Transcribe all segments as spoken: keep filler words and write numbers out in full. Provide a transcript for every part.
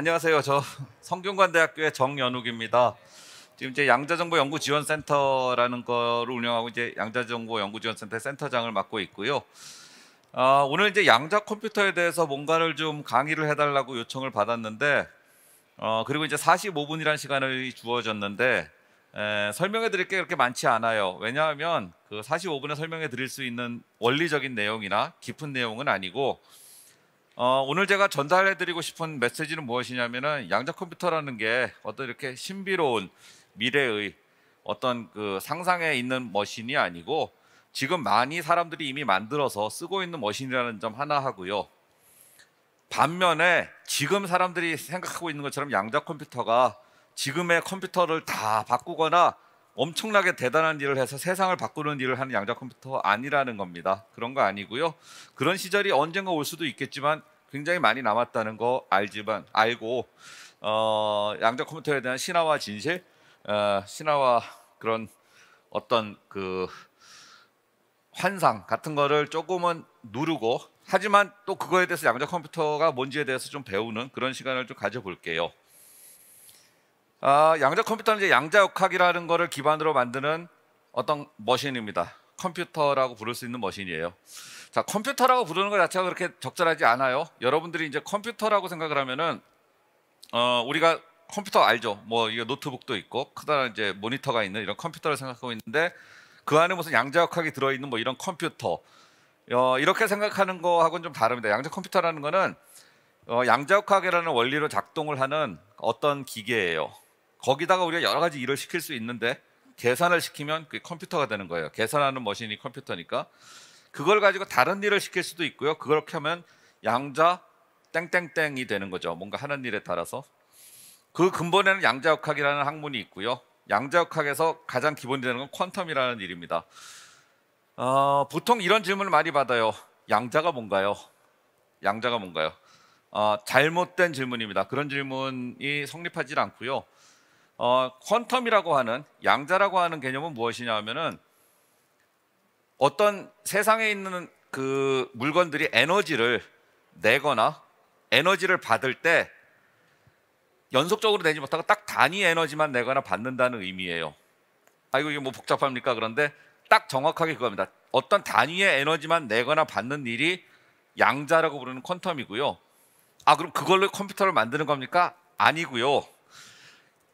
안녕하세요. 저 성균관대학교의 정연욱입니다. 지금 이제 양자정보연구지원센터라는 거를 운영하고 이제 양자정보연구지원센터 센터장을 맡고 있고요. 아, 오늘 이제 양자컴퓨터에 대해서 뭔가를 좀 강의를 해달라고 요청을 받았는데, 어, 그리고 이제 사십오 분이라는 시간을 주어졌는데 에, 설명해 드릴 게 그렇게 많지 않아요. 왜냐하면 그 사십오 분에 설명해 드릴 수 있는 원리적인 내용이나 깊은 내용은 아니고, 어, 오늘 제가 전달해 드리고 싶은 메시지는 무엇이냐면은 양자컴퓨터라는 게 어떤 이렇게 신비로운 미래의 어떤 그 상상에 있는 머신이 아니고 지금 많이 사람들이 이미 만들어서 쓰고 있는 머신이라는 점 하나 하고요. 반면에 지금 사람들이 생각하고 있는 것처럼 양자컴퓨터가 지금의 컴퓨터를 다 바꾸거나 엄청나게 대단한 일을 해서 세상을 바꾸는 일을 하는 양자컴퓨터 아니라는 겁니다. 그런 거 아니고요. 그런 시절이 언젠가 올 수도 있겠지만 굉장히 많이 남았다는 거 알지만 알고 어, 양자컴퓨터에 대한 신화와 진실, 어, 신화와 그런 어떤 그 환상 같은 거를 조금은 누르고, 하지만 또 그거에 대해서 양자컴퓨터가 뭔지에 대해서 좀 배우는 그런 시간을 좀 가져볼게요. 아, 양자컴퓨터는 이제 양자역학이라는 거를 기반으로 만드는 어떤 머신입니다. 컴퓨터라고 부를 수 있는 머신이에요. 자, 컴퓨터라고 부르는 것 자체가 그렇게 적절하지 않아요. 여러분들이 이제 컴퓨터라고 생각을 하면은 어, 우리가 컴퓨터 알죠? 뭐 이게 노트북도 있고 크다란 이제 모니터가 있는 이런 컴퓨터를 생각하고 있는데 그 안에 무슨 양자역학이 들어있는 뭐 이런 컴퓨터, 어, 이렇게 생각하는 거하고는 좀 다릅니다. 양자컴퓨터라는 거는 어, 양자역학이라는 원리로 작동을 하는 어떤 기계예요. 거기다가 우리가 여러 가지 일을 시킬 수 있는데 계산을 시키면 그게 컴퓨터가 되는 거예요. 계산하는 머신이 컴퓨터니까. 그걸 가지고 다른 일을 시킬 수도 있고요. 그렇게 하면 양자 땡땡땡이 되는 거죠. 뭔가 하는 일에 따라서. 그 근본에는 양자역학이라는 학문이 있고요. 양자역학에서 가장 기본이 되는 건 퀀텀이라는 일입니다. 어, 보통 이런 질문을 많이 받아요. 양자가 뭔가요? 양자가 뭔가요? 어, 잘못된 질문입니다. 그런 질문이 성립하지 않고요. 어, 퀀텀이라고 하는, 양자라고 하는 개념은 무엇이냐 하면은 어떤 세상에 있는 그 물건들이 에너지를 내거나 에너지를 받을 때 연속적으로 내지 못하고 딱 단위 에너지만 내거나 받는다는 의미예요. 아이고, 이게 뭐 복잡합니까? 그런데 딱 정확하게 그겁니다. 어떤 단위의 에너지만 내거나 받는 일이 양자라고 부르는 퀀텀이고요. 아, 그럼 그걸로 컴퓨터를 만드는 겁니까? 아니고요.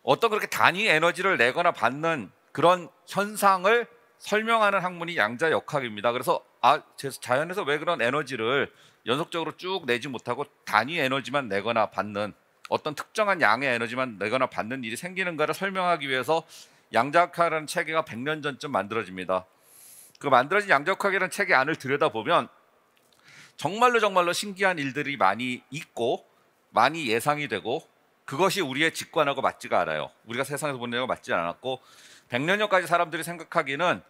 어떤 그렇게 단위 에너지를 내거나 받는 그런 현상을 설명하는 학문이 양자역학입니다. 그래서 아, 자연에서 왜 그런 에너지를 연속적으로 쭉 내지 못하고 단위 에너지만 내거나 받는, 어떤 특정한 양의 에너지만 내거나 받는 일이 생기는가를 설명하기 위해서 양자역학이라는 체계가 백 년 전쯤 만들어집니다. 그 만들어진 양자역학이라는 체계 안을 들여다보면 정말로 정말로 신기한 일들이 많이 있고 많이 예상이 되고, 그것이 우리의 직관하고 맞지가 않아요. 우리가 세상에서 보는 내용과 맞지 않았고, 백 년 전까지 사람들이 생각하기는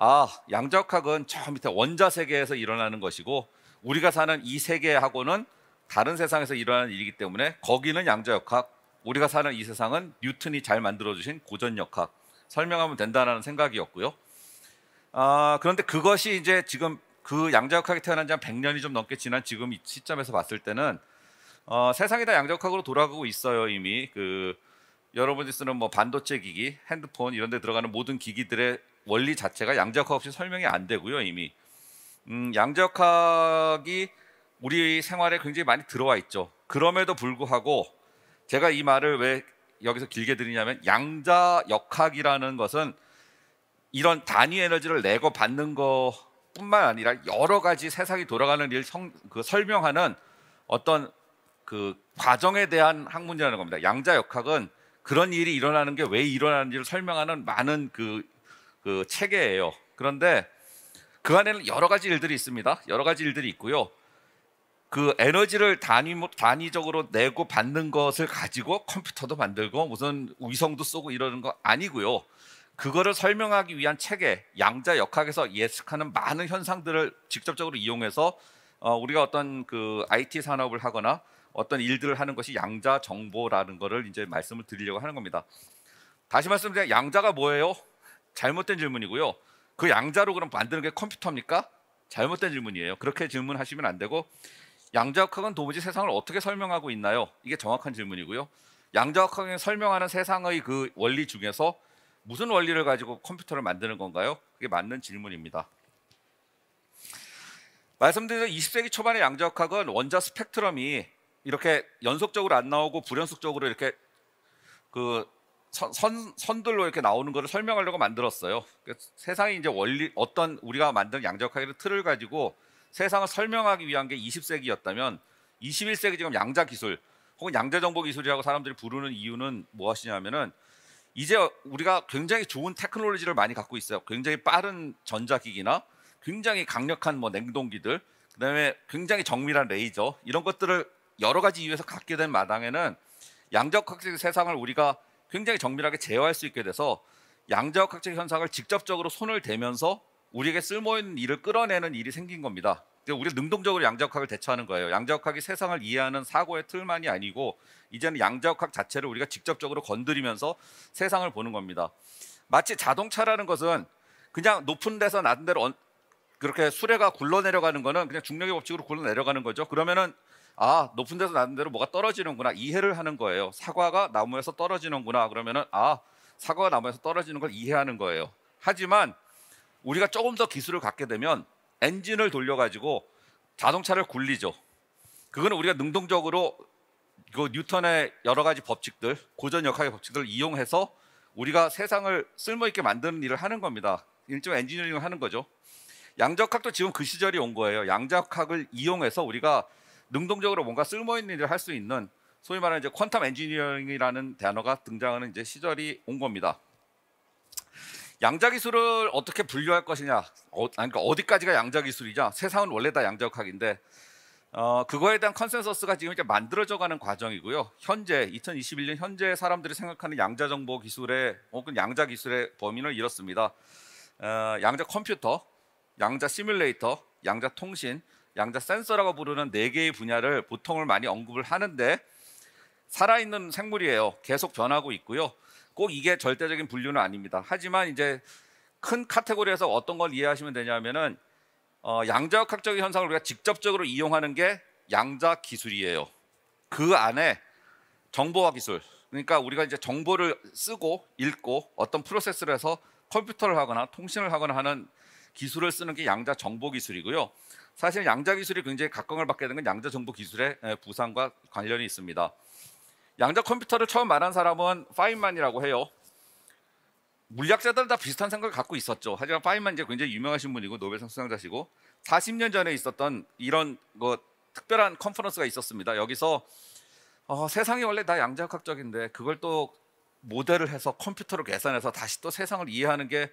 아, 양자역학은 저 밑에 원자 세계에서 일어나는 것이고 우리가 사는 이 세계하고는 다른 세상에서 일어나는 일이기 때문에 거기는 양자역학, 우리가 사는 이 세상은 뉴턴이 잘 만들어주신 고전역학 설명하면 된다는 생각이었고요. 아, 그런데 그것이 이제 지금 그 양자역학이 태어난 지 한 백 년이 좀 넘게 지난 지금 이 시점에서 봤을 때는 어, 세상이 다 양자역학으로 돌아가고 있어요. 이미 그 여러분들이 쓰는 뭐 반도체 기기, 핸드폰 이런 데 들어가는 모든 기기들의 원리 자체가 양자역학 없이 설명이 안 되고요. 이미 음, 양자역학이 우리 생활에 굉장히 많이 들어와 있죠. 그럼에도 불구하고 제가 이 말을 왜 여기서 길게 드리냐면 양자역학이라는 것은 이런 단위 에너지를 내고 받는 것뿐만 아니라 여러 가지 세상이 돌아가는 일 성, 그 설명하는 어떤 그 과정에 대한 학문이라는 겁니다. 양자역학은 그런 일이 일어나는 게 왜 일어나는지를 설명하는 많은 그, 그 체계예요. 그런데 그 안에는 여러 가지 일들이 있습니다. 여러 가지 일들이 있고요. 그 에너지를 단위, 단위적으로 내고 받는 것을 가지고 컴퓨터도 만들고 무슨 위성도 쏘고 이러는 거 아니고요. 그거를 설명하기 위한 체계, 양자역학에서 예측하는 많은 현상들을 직접적으로 이용해서 어, 우리가 어떤 그 아이티 산업을 하거나 어떤 일들을 하는 것이 양자정보라는 거를 이제 말씀을 드리려고 하는 겁니다. 다시 말씀드리면 양자가 뭐예요? 잘못된 질문이고요. 그 양자로 그럼 만드는 게 컴퓨터입니까? 잘못된 질문이에요. 그렇게 질문하시면 안 되고 양자역학은 도무지 세상을 어떻게 설명하고 있나요? 이게 정확한 질문이고요. 양자역학이 설명하는 세상의 그 원리 중에서 무슨 원리를 가지고 컴퓨터를 만드는 건가요? 그게 맞는 질문입니다. 말씀드린 이십 세기 초반의 양자역학은 원자 스펙트럼이 이렇게 연속적으로 안 나오고 불연속적으로 이렇게 그 선, 선, 선들로 이렇게 나오는 것을 설명하려고 만들었어요. 그러니까 세상이 이제 원리, 어떤 우리가 만든 양자역학의 틀을 가지고 세상을 설명하기 위한 게 이십 세기였다면 이십일 세기 지금 양자기술 혹은 양자정보기술이라고 사람들이 부르는 이유는 무엇이냐면은 이제 우리가 굉장히 좋은 테크놀로지를 많이 갖고 있어요. 굉장히 빠른 전자기기나 굉장히 강력한 뭐 냉동기들, 그다음에 굉장히 정밀한 레이저, 이런 것들을 여러 가지 이유에서 갖게 된 마당에는 양자역학적 세상을 우리가 굉장히 정밀하게 제어할 수 있게 돼서 양자역학적 현상을 직접적으로 손을 대면서 우리에게 쓸모있는 일을 끌어내는 일이 생긴 겁니다. 우리가 능동적으로 양자역학을 대처하는 거예요. 양자역학이 세상을 이해하는 사고의 틀만이 아니고 이제는 양자역학 자체를 우리가 직접적으로 건드리면서 세상을 보는 겁니다. 마치 자동차라는 것은 그냥 높은 데서 낮은 데로 그렇게 수레가 굴러내려가는 거는 그냥 중력의 법칙으로 굴러내려가는 거죠. 그러면은 아, 높은 데서 낮은 데로 뭐가 떨어지는구나, 이해를 하는 거예요. 사과가 나무에서 떨어지는구나, 그러면은 아, 사과가 나무에서 떨어지는 걸 이해하는 거예요. 하지만 우리가 조금 더 기술을 갖게 되면 엔진을 돌려가지고 자동차를 굴리죠. 그거는 우리가 능동적으로 그 뉴턴의 여러 가지 법칙들, 고전역학의 법칙들을 이용해서 우리가 세상을 쓸모있게 만드는 일을 하는 겁니다. 일종의 엔지니어링을 하는 거죠. 양자역학도 지금 그 시절이 온 거예요. 양자역학을 이용해서 우리가 능동적으로 뭔가 쓸모있는 일을 할 수 있는 소위 말하는 이제 퀀텀 엔지니어링이라는 단어가 등장하는 이제 시절이 온 겁니다. 양자기술을 어떻게 분류할 것이냐, 어, 그러니까 어디까지가 양자기술이냐, 세상은 원래 다 양자역학인데 어, 그거에 대한 컨센서스가 지금 이제 만들어져가는 과정이고요. 현재 이천이십일 년 현재 사람들이 생각하는 양자정보 기술의 혹은 양자기술의 범위는 이렇습니다. 어, 양자컴퓨터, 양자시뮬레이터, 양자통신, 양자센서라고 부르는 네 개의 분야를 보통을 많이 언급을 하는데 살아있는 생물이에요. 계속 변하고 있고요. 꼭 이게 절대적인 분류는 아닙니다. 하지만 이제 큰 카테고리에서 어떤 걸 이해하시면 되냐면은 어, 양자역학적인 현상을 우리가 직접적으로 이용하는 게 양자기술이에요. 그 안에 정보화 기술, 그러니까 우리가 이제 정보를 쓰고 읽고 어떤 프로세스를 해서 컴퓨터를 하거나 통신을 하거나 하는 기술을 쓰는 게 양자정보기술이고요. 사실 양자기술이 굉장히 각광을 받게 된 건 양자정보기술의 부상과 관련이 있습니다. 양자 컴퓨터를 처음 말한 사람은 파인만이라고 해요. 물리학자들은 다 비슷한 생각을 갖고 있었죠. 하지만 파인만 이제 굉장히 유명하신 분이고 노벨상 수상자시고 사십 년 전에 있었던 이런 거 특별한 컨퍼런스가 있었습니다. 여기서 어, 세상이 원래 다 양자역학적인데 그걸 또 모델을 해서 컴퓨터로 계산해서 다시 또 세상을 이해하는 게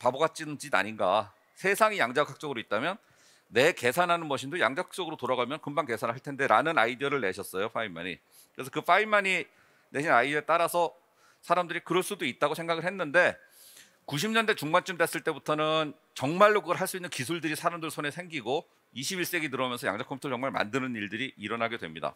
바보 같은 짓 아닌가. 세상이 양자역학적으로 있다면 내 계산하는 머신도 양자역학적으로 돌아가면 금방 계산할 텐데 라는 아이디어를 내셨어요, 파인만이. 그래서 그 파인만이 내신 아이디어에 따라서 사람들이 그럴 수도 있다고 생각을 했는데 구십 년대 중반쯤 됐을 때부터는 정말로 그걸 할 수 있는 기술들이 사람들 손에 생기고 이십일 세기 들어오면서 양자컴퓨터를 정말 만드는 일들이 일어나게 됩니다.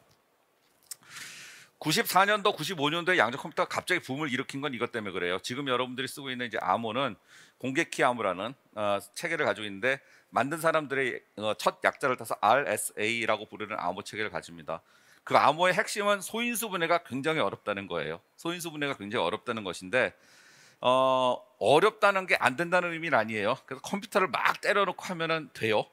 구십사 년도, 구십오 년도에 양자컴퓨터가 갑자기 붐을 일으킨 건 이것 때문에 그래요. 지금 여러분들이 쓰고 있는 이제 암호는 공개키 암호라는 어, 체계를 가지고 있는데 만든 사람들의 어, 첫 약자를 따서 알 에스 에이라고 부르는 암호 체계를 가집니다. 그 암호의 핵심은 소인수 분해가 굉장히 어렵다는 거예요. 소인수 분해가 굉장히 어렵다는 것인데 어, 어렵다는 게 안 된다는 의미는 아니에요. 그래서 컴퓨터를 막 때려놓고 하면은 돼요.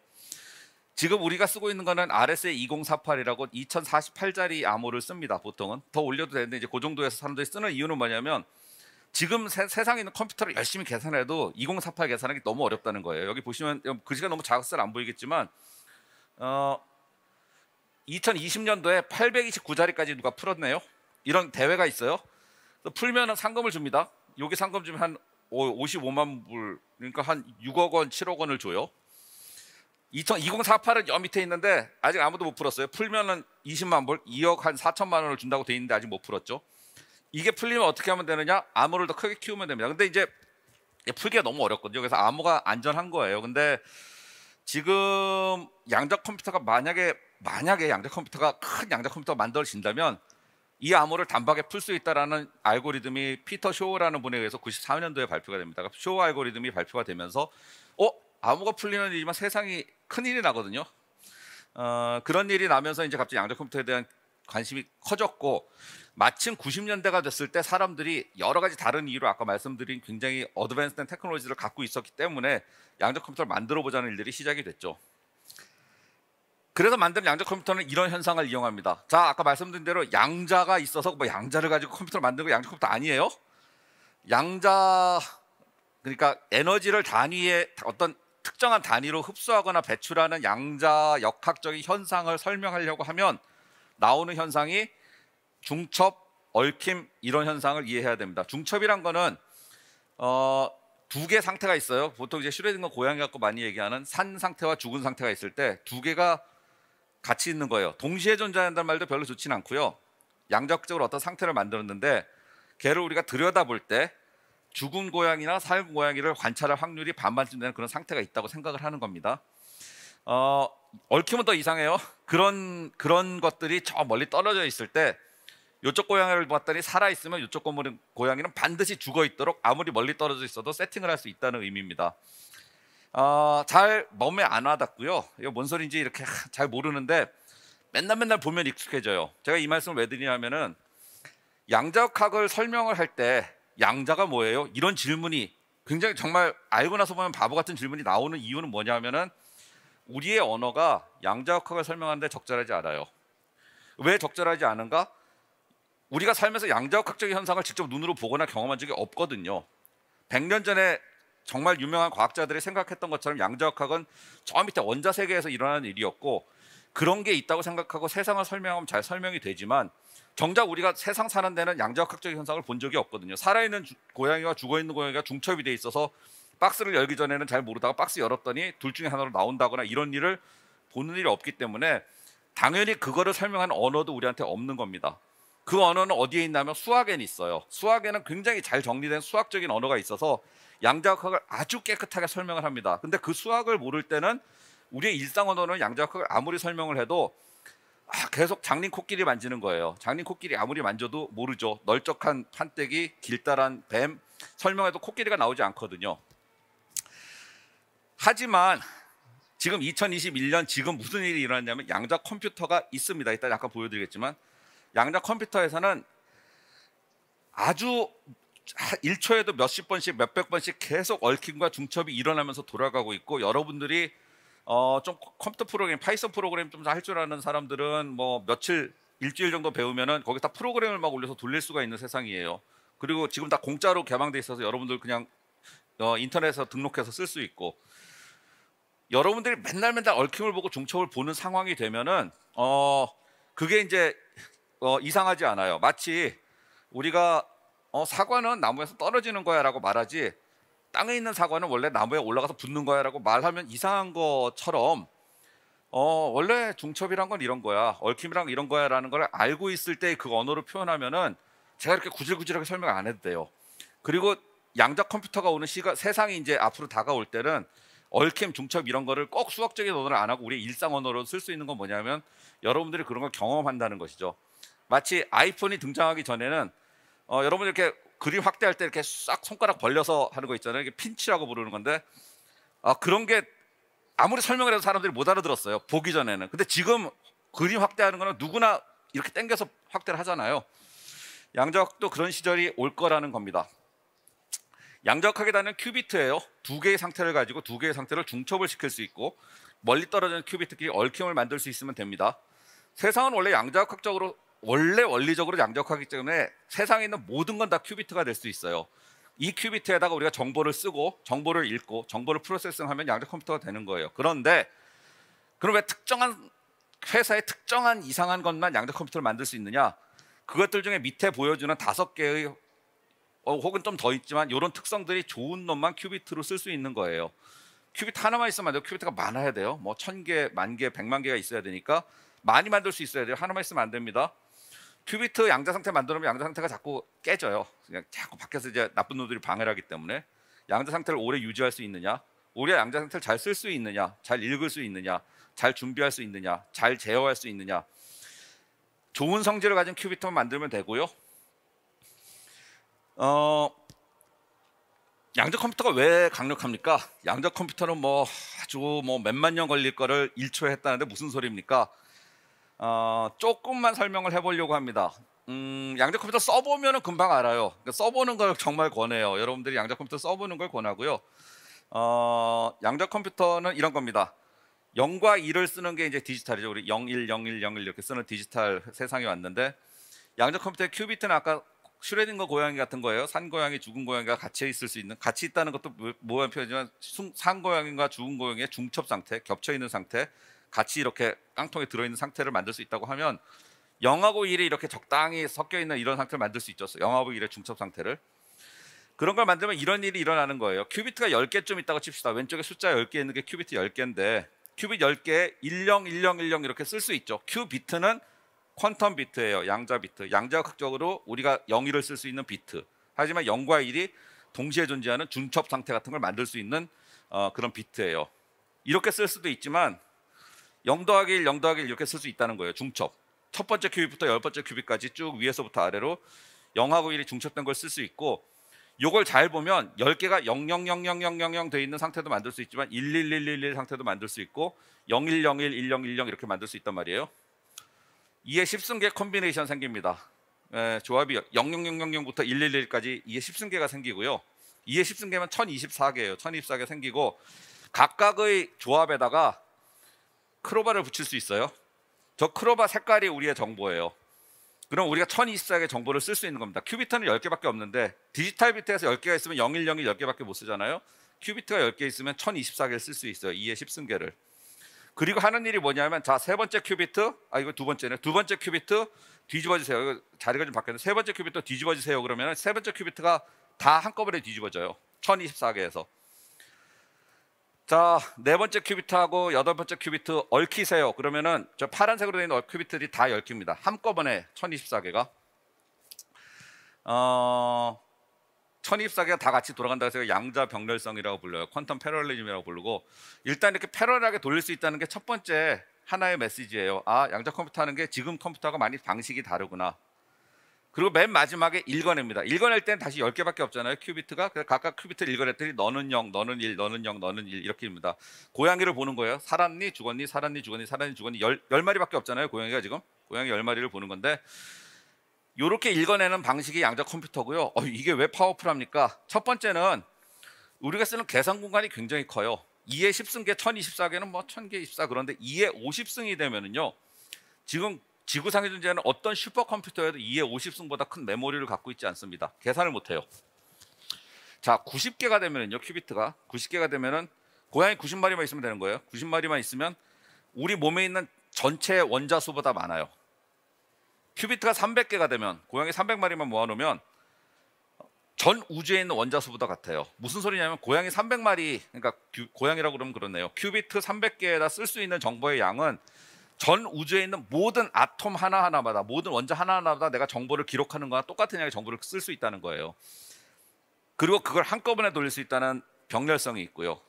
지금 우리가 쓰고 있는 거는 알 에스 에이 이공사팔이라고 이천사십팔 자리 암호를 씁니다. 보통은 더 올려도 되는데 이제 그 정도에서 사람들이 쓰는 이유는 뭐냐면 지금 세, 세상에 있는 컴퓨터를 열심히 계산해도 이공사팔 계산하기 너무 어렵다는 거예요. 여기 보시면 글씨가 너무 작아서 안 보이겠지만 어, 이천이십 년도에 팔백이십구 자리까지 누가 풀었네요. 이런 대회가 있어요. 풀면은 상금을 줍니다. 여기 상금 주면 한 오십오만 불, 그러니까 한 육억 원, 칠억 원을 줘요. 이공사팔은 여 밑에 있는데 아직 아무도 못 풀었어요. 풀면은 이십만 불, 이억 한 사천만 원을 준다고 돼 있는데 아직 못 풀었죠. 이게 풀리면 어떻게 하면 되느냐? 암호를 더 크게 키우면 됩니다. 근데 이제 풀기가 너무 어렵거든요. 그래서 암호가 안전한 거예요. 근데 지금 양자 컴퓨터가 만약에 만약에 양자 컴퓨터가 큰 양자 컴퓨터가 만들어진다면 이 암호를 단박에 풀 수 있다라는 알고리즘이 피터 쇼라는 분에 의해서 구십사 년도에 발표가 됩니다. 쇼 알고리즘이 발표가 되면서 어? 암호가 풀리는 일이지만 세상이 큰일이 나거든요. 어, 그런 일이 나면서 이제 갑자기 양자컴퓨터에 대한 관심이 커졌고, 마침 구십 년대가 됐을 때 사람들이 여러 가지 다른 이유로 아까 말씀드린 굉장히 어드밴스된 테크놀로지를 갖고 있었기 때문에 양자컴퓨터를 만들어 보자는 일들이 시작이 됐죠. 그래서 만든 양자컴퓨터는 이런 현상을 이용합니다. 자, 아까 말씀드린 대로 양자가 있어서 뭐 양자를 가지고 컴퓨터를 만들고 양자컴퓨터 아니에요. 양자, 그러니까 에너지를 단위의 어떤 특정한 단위로 흡수하거나 배출하는 양자역학적인 현상을 설명하려고 하면 나오는 현상이 중첩, 얽힘 이런 현상을 이해해야 됩니다. 중첩이란 거는 어, 두 개 상태가 있어요. 보통 이제 슈뢰딩거 고양이 갖고 많이 얘기하는 산 상태와 죽은 상태가 있을 때 두 개가 같이 있는 거예요. 동시에 존재한다는 말도 별로 좋진 않고요. 양적적으로 어떤 상태를 만들었는데 걔를 우리가 들여다볼 때 죽은 고양이나 살 고양이를 관찰할 확률이 반반쯤 되는 그런 상태가 있다고 생각을 하는 겁니다. 어, 얽히면 더 이상해요. 그런 그런 것들이 저 멀리 떨어져 있을 때 이쪽 고양이를 봤더니 살아있으면 이쪽 고양이는 반드시 죽어있도록 아무리 멀리 떨어져 있어도 세팅을 할 수 있다는 의미입니다. 어, 잘 몸에 안 와닿고요. 이거 뭔 소리인지 이렇게 잘 모르는데 맨날 맨날 보면 익숙해져요. 제가 이 말씀을 왜 드리냐면은 양자역학을 설명을 할 때 양자가 뭐예요? 이런 질문이 굉장히 정말 알고 나서 보면 바보 같은 질문이 나오는 이유는 뭐냐면은 우리의 언어가 양자역학을 설명하는데 적절하지 않아요. 왜 적절하지 않은가? 우리가 살면서 양자역학적인 현상을 직접 눈으로 보거나 경험한 적이 없거든요. 백 년 전에 정말 유명한 과학자들이 생각했던 것처럼 양자역학은 저 밑에 원자세계에서 일어나는 일이었고 그런 게 있다고 생각하고 세상을 설명하면 잘 설명이 되지만 정작 우리가 세상 사는 데는 양자역학적인 현상을 본 적이 없거든요. 살아있는 주, 고양이와 죽어있는 고양이가 중첩이 돼 있어서 박스를 열기 전에는 잘 모르다가 박스 열었더니 둘 중에 하나로 나온다거나 이런 일을 보는 일이 없기 때문에 당연히 그거를 설명하는 언어도 우리한테 없는 겁니다. 그 언어는 어디에 있냐면 수학에는 있어요. 수학에는 굉장히 잘 정리된 수학적인 언어가 있어서 양자역학을 아주 깨끗하게 설명을 합니다. 근데 그 수학을 모를 때는 우리의 일상 언어는 양자역학을 아무리 설명을 해도 아, 계속 장님 코끼리 만지는 거예요. 장님 코끼리 아무리 만져도 모르죠. 널쩍한 판때기, 길다란 뱀 설명해도 코끼리가 나오지 않거든요. 하지만 지금 이천이십일 년 지금 무슨 일이 일어났냐면 양자 컴퓨터가 있습니다. 이따 약간 보여드리겠지만 양자 컴퓨터에서는 아주 일 초에도 몇십 번씩 몇백 번씩 계속 얽힘과 중첩이 일어나면서 돌아가고 있고 여러분들이 어, 좀 컴퓨터 프로그램, 파이썬 프로그램 좀 할 줄 아는 사람들은 뭐 며칠, 일주일 정도 배우면은 거기다 프로그램을 막 올려서 돌릴 수가 있는 세상이에요. 그리고 지금 다 공짜로 개방돼 있어서 여러분들 그냥 어, 인터넷에서 등록해서 쓸 수 있고 여러분들이 맨날 맨날 얽힘을 보고 중첩을 보는 상황이 되면은 어, 그게 이제 어, 이상하지 않아요. 마치 우리가 어, 사과는 나무에서 떨어지는 거야 라고 말하지 땅에 있는 사과는 원래 나무에 올라가서 붙는 거야 라고 말하면 이상한 것처럼 어, 원래 중첩이란 건 이런 거야, 얽힘이란 이런 거야 라는 걸 알고 있을 때 그 언어로 표현하면은 제가 이렇게 구질구질하게 설명 안 해도 돼요. 그리고 양자 컴퓨터가 오는 시가, 세상이 이제 앞으로 다가올 때는 얽힘, 중첩 이런 거를 꼭 수학적인 언어를 안 하고 우리 일상 언어로 쓸 수 있는 건 뭐냐면 여러분들이 그런 걸 경험한다는 것이죠. 마치 아이폰이 등장하기 전에는 어, 여러분 이렇게 그림 확대할 때 이렇게 싹 손가락 벌려서 하는 거 있잖아요. 이게 핀치라고 부르는 건데 아, 그런 게 아무리 설명을 해도 사람들이 못 알아들었어요. 보기 전에는. 근데 지금 그림 확대하는 거는 누구나 이렇게 당겨서 확대를 하잖아요. 양자역학도 그런 시절이 올 거라는 겁니다. 양자역학에 다는 큐비트예요. 두 개의 상태를 가지고 두 개의 상태를 중첩을 시킬 수 있고 멀리 떨어지는 큐비트끼리 얽힘을 만들 수 있으면 됩니다. 세상은 원래 양자역학적으로 원래 원리적으로 양자역학이기 때문에 세상에 있는 모든 건 다 큐비트가 될 수 있어요. 이 큐비트에다가 우리가 정보를 쓰고 정보를 읽고 정보를 프로세싱하면 양자 컴퓨터가 되는 거예요. 그런데 그럼 왜 특정한 회사의 특정한 이상한 것만 양자 컴퓨터를 만들 수 있느냐? 그것들 중에 밑에 보여주는 다섯 개의 어, 혹은 좀 더 있지만 이런 특성들이 좋은 놈만 큐비트로 쓸 수 있는 거예요. 큐비트 하나만 있으면 안 돼요. 큐비트가 많아야 돼요. 뭐 천 개, 만 개, 백만 개가 있어야 되니까 많이 만들 수 있어야 돼요. 하나만 있으면 안 됩니다. 큐비트 양자 상태 만들면 양자 상태가 자꾸 깨져요. 그냥 자꾸 밖에서 이제 나쁜 놈들이 방해를 하기 때문에 양자 상태를 오래 유지할 수 있느냐, 오래 양자 상태를 잘 쓸 수 있느냐, 잘 읽을 수 있느냐, 잘 준비할 수 있느냐, 잘 제어할 수 있느냐. 좋은 성질을 가진 큐비트만 만들면 되고요. 어, 양자 컴퓨터가 왜 강력합니까? 양자 컴퓨터는 뭐 아주 뭐 몇만 년 걸릴 거를 일 초에 했다는데 무슨 소리입니까? 어, 조금만 설명을 해보려고 합니다. 음, 양자컴퓨터 써보면 금방 알아요. 그러니까 써보는 걸 정말 권해요. 여러분들이 양자컴퓨터 써보는 걸 권하고요. 어, 양자컴퓨터는 이런 겁니다. 영과 이를 쓰는 게 이제 디지털이죠. 우리 영, 일, 영, 일, 영, 일 이렇게 쓰는 디지털 세상에 왔는데, 양자컴퓨터의 큐비트는 아까 슈뢰딩거 고양이 같은 거예요. 산 고양이, 죽은 고양이가 같이 있을 수 있는, 같이 있다는 것도 모호한 표현이지만 산 고양이와 죽은 고양이의 중첩 상태, 겹쳐 있는 상태, 같이 이렇게 깡통에 들어있는 상태를 만들 수 있다고 하면 영하고 일이 이렇게 적당히 섞여 있는 이런 상태를 만들 수 있죠. 영하고 일의 중첩 상태를. 그런 걸 만들면 이런 일이 일어나는 거예요. 큐비트가 열 개쯤 있다고 칩시다. 왼쪽에 숫자 열 개 있는 게 큐비트 열 개인데 큐빗 열 개에 일, 영, 일, 영, 일, 영 이렇게 쓸 수 있죠. 큐비트는 퀀텀 비트예요. 양자 비트. 양자역학적으로 우리가 영, 일을 쓸 수 있는 비트. 하지만 영과 일이 동시에 존재하는 중첩 상태 같은 걸 만들 수 있는 어, 그런 비트예요. 이렇게 쓸 수도 있지만 영 더하기 일, 영 더하기 일 이렇게 쓸 수 있다는 거예요. 중첩. 첫 번째 큐빗부터 열 번째 큐빗까지 쭉 위에서부터 아래로 영하고 일이 중첩된 걸 쓸 수 있고, 요걸 잘 보면 열 개가 영, 영, 영, 영, 영, 영, 영 돼 있는 상태도 만들 수 있지만 일, 일, 일, 일, 일 상태도 만들 수 있고 영, 일, 영, 일, 일, 영, 일, 영 이렇게 만들 수 있단 말이에요. 이에 십승계 콤비네이션 생깁니다. 에, 조합이 영, 영, 영, 영, 영부터 일, 일, 일까지 이에 십승계가 생기고요. 이에 십승계면 천이십사 개예요. 천이십사 개 생기고 각각의 조합에다가 크로바를 붙일 수 있어요. 저 크로바 색깔이 우리의 정보예요. 그럼 우리가 천이십사 개 정보를 쓸 수 있는 겁니다. 큐비트는 열 개밖에 없는데 디지털 비트에서 열 개가 있으면 영, 일, 영, 일 열 개밖에 못 쓰잖아요. 큐비트가 열 개 있으면 천이십사 개를 쓸 수 있어요. 이의 십승계를. 그리고 하는 일이 뭐냐면, 자, 세 번째 큐비트, 아 이거 두 번째네. 두 번째 큐비트 뒤집어주세요. 이거 자리가 좀 바뀌었는데 세 번째 큐비트 뒤집어주세요. 그러면 세 번째 큐비트가 다 한꺼번에 뒤집어져요. 천이십사 개에서. 자, 네 번째 큐비트하고 여덟 번째 큐비트 얽히세요. 그러면은 저 파란색으로 되어 있는 큐비트들이 다 얽힙니다. 한꺼번에 천이십사 개가. 어, 천이십사 개가 다 같이 돌아간다고 해서 양자 병렬성이라고 불러요. 퀀텀 패럴리즘이라고 부르고, 일단 이렇게 패럴하게 돌릴 수 있다는 게 첫 번째 하나의 메시지예요. 아, 양자 컴퓨터 하는 게 지금 컴퓨터하고 많이 방식이 다르구나. 그리고 맨 마지막에 읽어냅니다. 읽어낼 때는 다시 열 개밖에 없잖아요. 큐비트가. 그래서 각각 큐비트를 읽어냈더니 너는 영, 너는 일, 너는 영, 너는 일 이렇게 입니다. 고양이를 보는 거예요. 살았니? 죽었니? 살았니? 죽었니? 살았니? 죽었니? 열, 열 마리밖에 없잖아요. 고양이가 지금. 고양이 열 마리를 보는 건데 이렇게 읽어내는 방식이 양자 컴퓨터고요. 어, 이게 왜 파워풀합니까? 첫 번째는 우리가 쓰는 계산 공간이 굉장히 커요. 이의 십승계, 천이십사 개는 뭐 천 개 이십사 그런데 이의 오십승이 되면은요. 지금 지구상에 존재하는 어떤 슈퍼컴퓨터에도 이의 오십승보다 큰 메모리를 갖고 있지 않습니다. 계산을 못해요. 자, 구십 개가 되면은요, 큐비트가 구십 개가 되면은 고양이 구십 마리만 있으면 되는 거예요. 구십 마리만 있으면 우리 몸에 있는 전체의 원자수보다 많아요. 큐비트가 삼백 개가 되면 고양이 삼백 마리만 모아놓으면 전 우주에 있는 원자수보다 같아요. 무슨 소리냐면 고양이 삼백 마리, 그러니까 큐, 고양이라고 그러면 그렇네요. 큐비트 삼백 개에다 쓸 수 있는 정보의 양은 전 우주에 있는 모든 아톰 하나하나마다, 모든 원자 하나하나마다 내가 정보를 기록하는 거와 똑같은 양의 정보를 쓸 수 있다는 거예요. 그리고 그걸 한꺼번에 돌릴 수 있다는 병렬성이 있고요.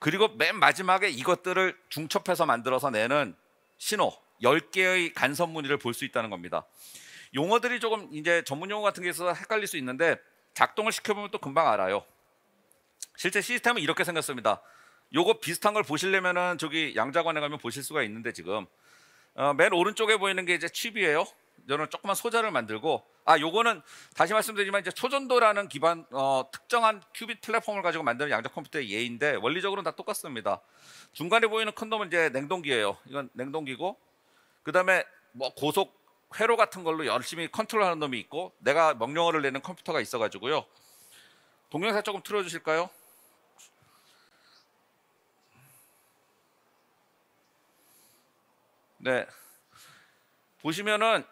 그리고 맨 마지막에 이것들을 중첩해서 만들어서 내는 신호, 열 개의 간섭 무늬를 볼 수 있다는 겁니다. 용어들이 조금 이제 전문 용어 같은 게 있어서 헷갈릴 수 있는데 작동을 시켜보면 또 금방 알아요. 실제 시스템은 이렇게 생겼습니다. 요거 비슷한 걸 보시려면은 저기 양자관에 가면 보실 수가 있는데 지금 어, 맨 오른쪽에 보이는 게 이제 칩이에요. 저는 조그만 소자를 만들고, 아 요거는 다시 말씀드리지만 이제 초전도라는 기반 어, 특정한 큐빗 플랫폼을 가지고 만드는 양자 컴퓨터의 예인데 원리적으로는 다 똑같습니다. 중간에 보이는 큰 놈은 이제 냉동기예요. 이건 냉동기고, 그 다음에 뭐 고속 회로 같은 걸로 열심히 컨트롤하는 놈이 있고, 내가 명령어를 내는 컴퓨터가 있어가지고요. 동영상 조금 틀어주실까요? 네, 보시면은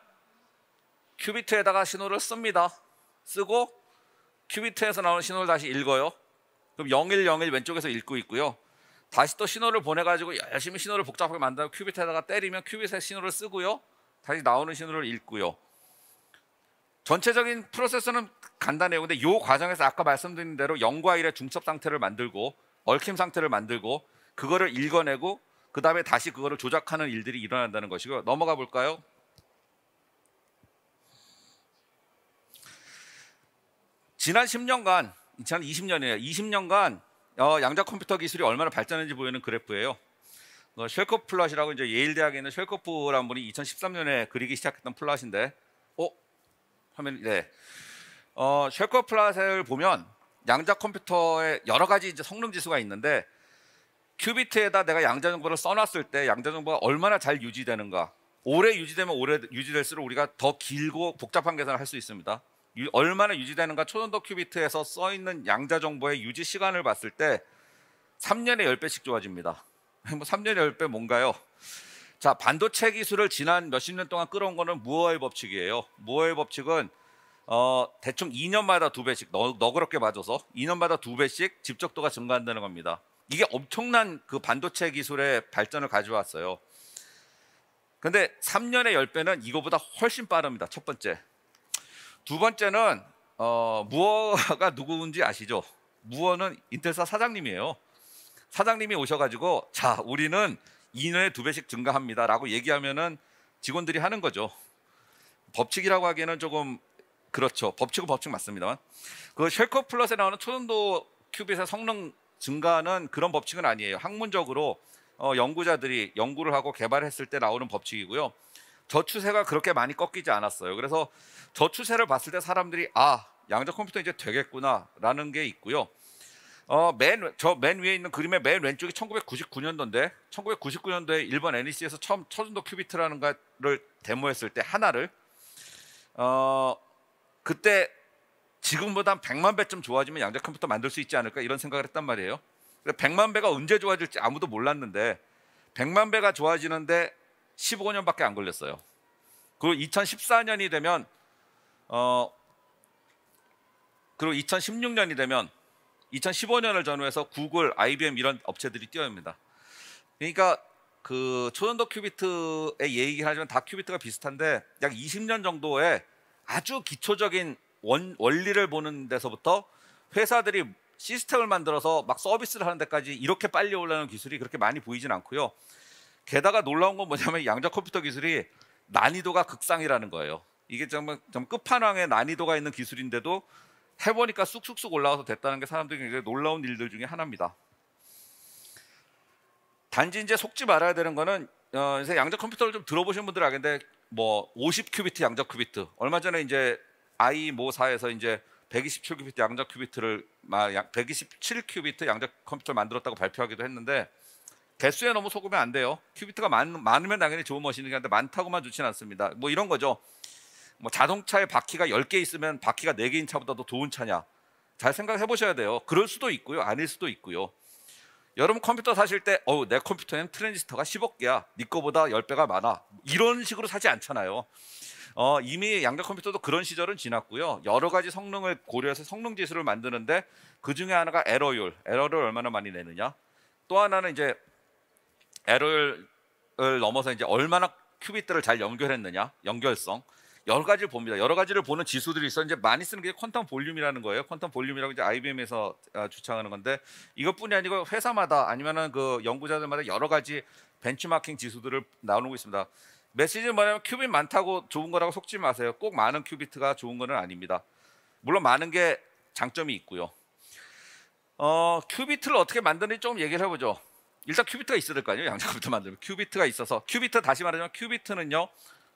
큐비트에다가 신호를 씁니다. 쓰고 큐비트에서 나오는 신호를 다시 읽어요. 그럼 영, 일, 영, 일 왼쪽에서 읽고 있고요. 다시 또 신호를 보내가지고 열심히 신호를 복잡하게 만들고 큐비트에다가 때리면 큐비트의 신호를 쓰고요. 다시 나오는 신호를 읽고요. 전체적인 프로세스는 간단해요. 근데 이 과정에서 아까 말씀드린 대로 영과 일의 중첩 상태를 만들고 얽힘 상태를 만들고 그거를 읽어내고 그 다음에 다시 그거를 조작하는 일들이 일어난다는 것이고요. 넘어가 볼까요? 지난 십 년간, 지난 이십 년이에요. 이십 년간 어, 양자컴퓨터 기술이 얼마나 발전했는지 보이는 그래프예요. 어, 쉘커프 플롯이라고 이제 예일 대학에 있는 쉘커프라는 분이 이천십삼 년에 그리기 시작했던 플롯인데, 어? 화면, 네. 어, 쉘커프 플롯을 보면 양자컴퓨터의 여러 가지 이제 성능 지수가 있는데, 큐비트에다 내가 양자 정보를 써놨을 때 양자 정보가 얼마나 잘 유지되는가. 오래 유지되면 오래 유지될수록 우리가 더 길고 복잡한 계산을 할 수 있습니다. 유, 얼마나 유지되는가. 초전도 큐비트에서 써 있는 양자 정보의 유지 시간을 봤을 때 삼 년에 십 배씩 좋아집니다. 뭐 삼 년에 십 배 뭔가요? 자, 반도체 기술을 지난 몇십 년 동안 끌어온 거는 무어의 법칙이에요. 무어의 법칙은 어, 대충 이 년마다 두 배씩 너, 너그럽게 맞아서 이 년마다 두 배씩 집적도가 증가한다는 겁니다. 이게 엄청난 그 반도체 기술의 발전을 가져왔어요. 근데 삼 년에 십 배는 이거보다 훨씬 빠릅니다. 첫 번째. 두 번째는 어, 무어가 누구인지 아시죠? 무어는 인텔사 사장님이에요. 사장님이 오셔가지고 자, 우리는 이 년에 두 배씩 증가합니다 라고 얘기하면은 직원들이 하는 거죠. 법칙이라고 하기에는 조금 그렇죠. 법칙은 법칙 맞습니다만, 그 쉘커프 플러스에 나오는 초전도 큐빗의 성능 증가는 그런 법칙은 아니에요. 학문적으로 어, 연구자들이 연구를 하고 개발했을 때 나오는 법칙이고요. 저 추세가 그렇게 많이 꺾이지 않았어요. 그래서 저 추세를 봤을 때 사람들이 아, 양자 컴퓨터 이제 되겠구나 라는 게 있고요. 어, 맨, 저 맨 위에 있는 그림의 맨 왼쪽이 천구백구십구 년도인데 천구백구십구 년도에 일본 엔이씨에서 처음 초전도 큐비트라는 거를 데모했을 때 하나를 어, 그때 지금보다 한 백만 배쯤 좋아지면 양자 컴퓨터 만들 수 있지 않을까 이런 생각을 했단 말이에요. 백만 배가 언제 좋아질지 아무도 몰랐는데 백만 배가 좋아지는데 십오 년밖에 안 걸렸어요. 그리고 이천십사 년이 되면 어 그리고 이천십육 년이 되면 이천십오 년을 전후해서 구글, 아이비엠 이런 업체들이 뛰어납니다. 그러니까 그 초전도 큐비트의 예이긴 하지만 다 큐비트가 비슷한데 약 이십 년 정도의 아주 기초적인 원, 원리를 보는 데서부터 회사들이 시스템을 만들어서 막 서비스를 하는 데까지 이렇게 빨리 올라가는 기술이 그렇게 많이 보이진 않고요. 게다가 놀라운 건 뭐냐면 양자 컴퓨터 기술이 난이도가 극상이라는 거예요. 이게 정말, 정말 끝판왕의 난이도가 있는 기술인데도 해보니까 쑥쑥쑥 올라와서 됐다는 게 사람들이 굉장히 놀라운 일들 중에 하나입니다. 단지 이제 속지 말아야 되는 거는 어, 이제 양자 컴퓨터를 좀 들어보신 분들은 알겠는데 뭐 오십 큐비트 양자 큐비트, 얼마 전에 이제 아이모사에서 이제 백이십칠 큐비트 양자 큐비트를 백이십칠 큐비트 양자 컴퓨터를 만들었다고 발표하기도 했는데 개수에 너무 속으면 안 돼요. 큐비트가 많, 많으면 당연히 좋은 머신이긴 한데 많다고만 좋지는 않습니다. 뭐 이런 거죠. 뭐 자동차에 바퀴가 열 개 있으면 바퀴가 네 개인 차보다 더 좋은 차냐. 잘 생각해 보셔야 돼요. 그럴 수도 있고요. 아닐 수도 있고요. 여러분 컴퓨터 사실 때 어우, 내 컴퓨터에는 트랜지스터가 십억 개야. 네 거보다 열 배가 많아. 이런 식으로 사지 않잖아요. 어, 이미 양자 컴퓨터도 그런 시절은 지났고요. 여러 가지 성능을 고려해서 성능 지수를 만드는데 그 중에 하나가 에러율, 에러를 얼마나 많이 내느냐. 또 하나는 이제 에러율을 넘어서 이제 얼마나 큐비트를 잘 연결했느냐, 연결성. 여러 가지를 봅니다. 여러 가지를 보는 지수들이 있어. 이제 많이 쓰는 게 퀀텀 볼륨이라는 거예요. 퀀텀 볼륨이라고 이제 아이비엠에서 주창하는 건데 이것뿐이 아니고 회사마다 아니면은 그 연구자들마다 여러 가지 벤치마킹 지수들을 나누고 있습니다. 메시지는 뭐냐면 큐빗 많다고 좋은 거라고 속지 마세요. 꼭 많은 큐비트가 좋은 거는 아닙니다. 물론 많은 게 장점이 있고요. 어, 큐비트를 어떻게 만드는지 좀 얘기를 해보죠. 일단 큐비트가 있어야 될 거 아니에요. 양자컴퓨터 만들면 큐비트가 있어서, 큐비트 다시 말하자면 큐비트는요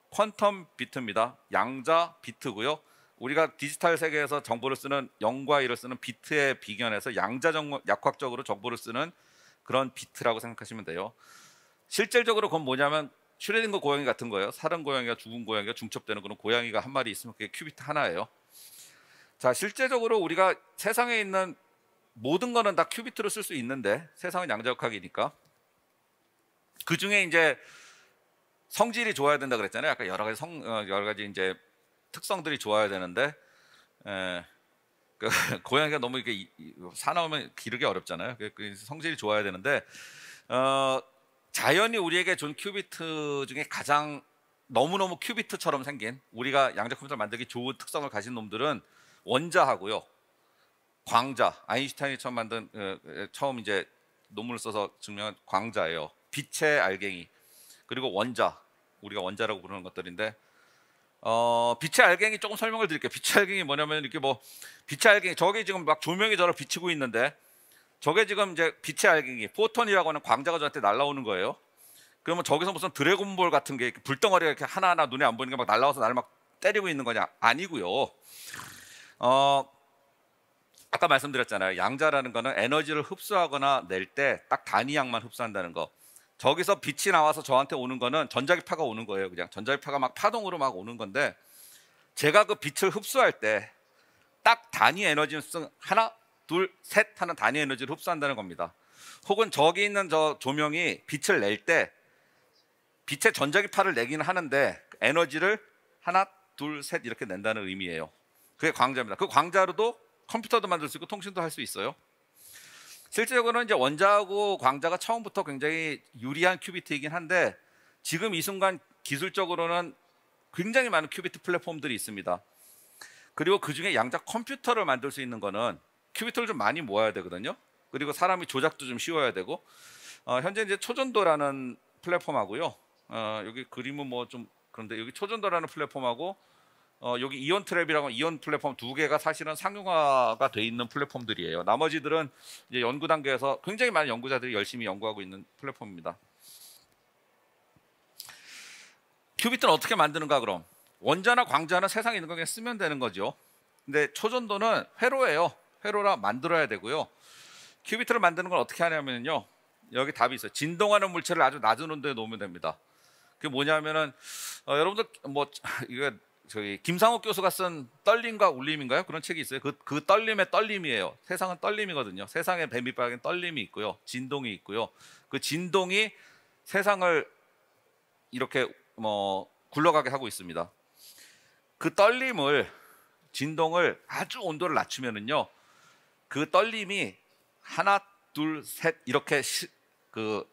퀀텀 비트입니다. 양자 비트고요. 우리가 디지털 세계에서 정보를 쓰는 영과 일을 쓰는 비트에 비견해서 양자 정보, 약학적으로 정보를 쓰는 그런 비트라고 생각하시면 돼요. 실질적으로 그건 뭐냐면 슈뢰딩거 고양이 같은 거예요. 사는 고양이가 죽은 고양이가 중첩되는 그런 고양이가 한 마리 있으면 그게 큐비트 하나예요. 자, 실제적으로 우리가 세상에 있는 모든 거는 다 큐비트로 쓸 수 있는데 세상은 양자역학이니까 그 중에 이제 성질이 좋아야 된다 그랬잖아요. 아까 여러 가지 성 여러 가지 이제 특성들이 좋아야 되는데 에, 그, 고양이가 너무 이렇게 사나우면 기르기 어렵잖아요. 그 성질이 좋아야 되는데 어. 자연이 우리에게 준 큐비트 중에 가장 너무너무 큐비트처럼 생긴 우리가 양자 컴퓨터를 만들기 좋은 특성을 가진 놈들은 원자하고요. 광자, 아인슈타인이 처음 만든 처음 이제 논문을 써서 증명한 광자예요. 빛의 알갱이. 그리고 원자. 우리가 원자라고 부르는 것들인데 어, 빛의 알갱이 조금 설명을 드릴게요. 빛의 알갱이 뭐냐면 이렇게 뭐 빛의 알갱이 저기 지금 막 조명이 저를 비치고 있는데 저게 지금 이제 빛의 알갱이, 포톤이라고 하는 광자가 저한테 날아오는 거예요. 그러면 저기서 무슨 드래곤볼 같은 게 불덩어리가 이렇게 하나하나 눈에 안 보이는 게 막 날아와서 나를 막 때리고 있는 거냐? 아니고요. 어, 아까 말씀드렸잖아요. 양자라는 거는 에너지를 흡수하거나 낼 때 딱 단위량만 흡수한다는 거. 저기서 빛이 나와서 저한테 오는 거는 전자기파가 오는 거예요. 그냥 전자기파가 막 파동으로 막 오는 건데, 제가 그 빛을 흡수할 때 딱 단위 에너지 흡수 하나, 둘, 셋 하는 단위 에너지를 흡수한다는 겁니다. 혹은 저기 있는 저 조명이 빛을 낼 때 빛의 전자기파를 내기는 하는데 에너지를 하나, 둘, 셋 이렇게 낸다는 의미예요. 그게 광자입니다. 그 광자로도 컴퓨터도 만들 수 있고 통신도 할 수 있어요. 실제적으로는 이제 원자하고 광자가 처음부터 굉장히 유리한 큐비트이긴 한데, 지금 이 순간 기술적으로는 굉장히 많은 큐비트 플랫폼들이 있습니다. 그리고 그중에 양자 컴퓨터를 만들 수 있는 거는 큐비트를 좀 많이 모아야 되거든요. 그리고 사람이 조작도 좀 쉬워야 되고, 어, 현재 이제 초전도라는 플랫폼하고요, 어, 여기 그림은 뭐 좀 그런데 여기 초전도라는 플랫폼하고, 어, 여기 이온 트랩이라고 이온 플랫폼 두 개가 사실은 상용화가 돼 있는 플랫폼들이에요. 나머지들은 이제 연구 단계에서 굉장히 많은 연구자들이 열심히 연구하고 있는 플랫폼입니다. 큐비트는 어떻게 만드는가? 그럼 원자나 광자는 세상에 있는 거 그냥 쓰면 되는 거죠. 근데 초전도는 회로예요. 회로라 만들어야 되고요. 큐비트를 만드는 건 어떻게 하냐면요, 여기 답이 있어요. 진동하는 물체를 아주 낮은 온도에 놓으면 됩니다. 그게 뭐냐면은, 어, 여러분들 뭐 이거 저기 김상욱 교수가 쓴 떨림과 울림인가요? 그런 책이 있어요. 그, 그 떨림의 떨림이에요. 세상은 떨림이거든요. 세상의 뱀이빨에는 떨림이 있고요, 진동이 있고요. 그 진동이 세상을 이렇게 뭐 굴러가게 하고 있습니다. 그 떨림을, 진동을 아주 온도를 낮추면은요, 그 떨림이 하나, 둘, 셋 이렇게 시, 그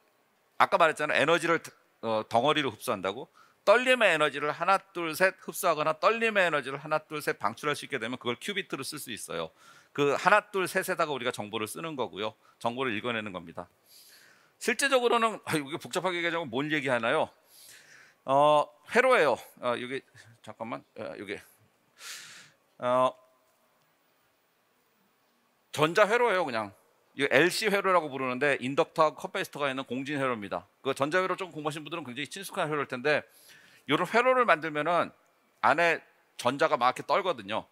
아까 말했잖아요. 에너지를 어, 덩어리로 흡수한다고. 떨림의 에너지를 하나, 둘, 셋 흡수하거나 떨림의 에너지를 하나, 둘, 셋 방출할 수 있게 되면 그걸 큐비트로 쓸 수 있어요. 그 하나, 둘, 셋에다가 우리가 정보를 쓰는 거고요, 정보를 읽어내는 겁니다. 실제적으로는 이게 복잡하게 얘기하자면 뭔 얘기하나요? 어, 회로예요. 어, 여기 잠깐만, 어, 여기 어, 전자 회로예요. 그냥 이 엘씨 회로라고 부르는데 인덕터하고 커패시터가 있는 공진 회로입니다. 그 전자 회로 좀 공부하신 분들은 굉장히 친숙한 회로일 텐데, 이런 회로를 만들면은 안에 전자가 막 이렇게 떨거든요.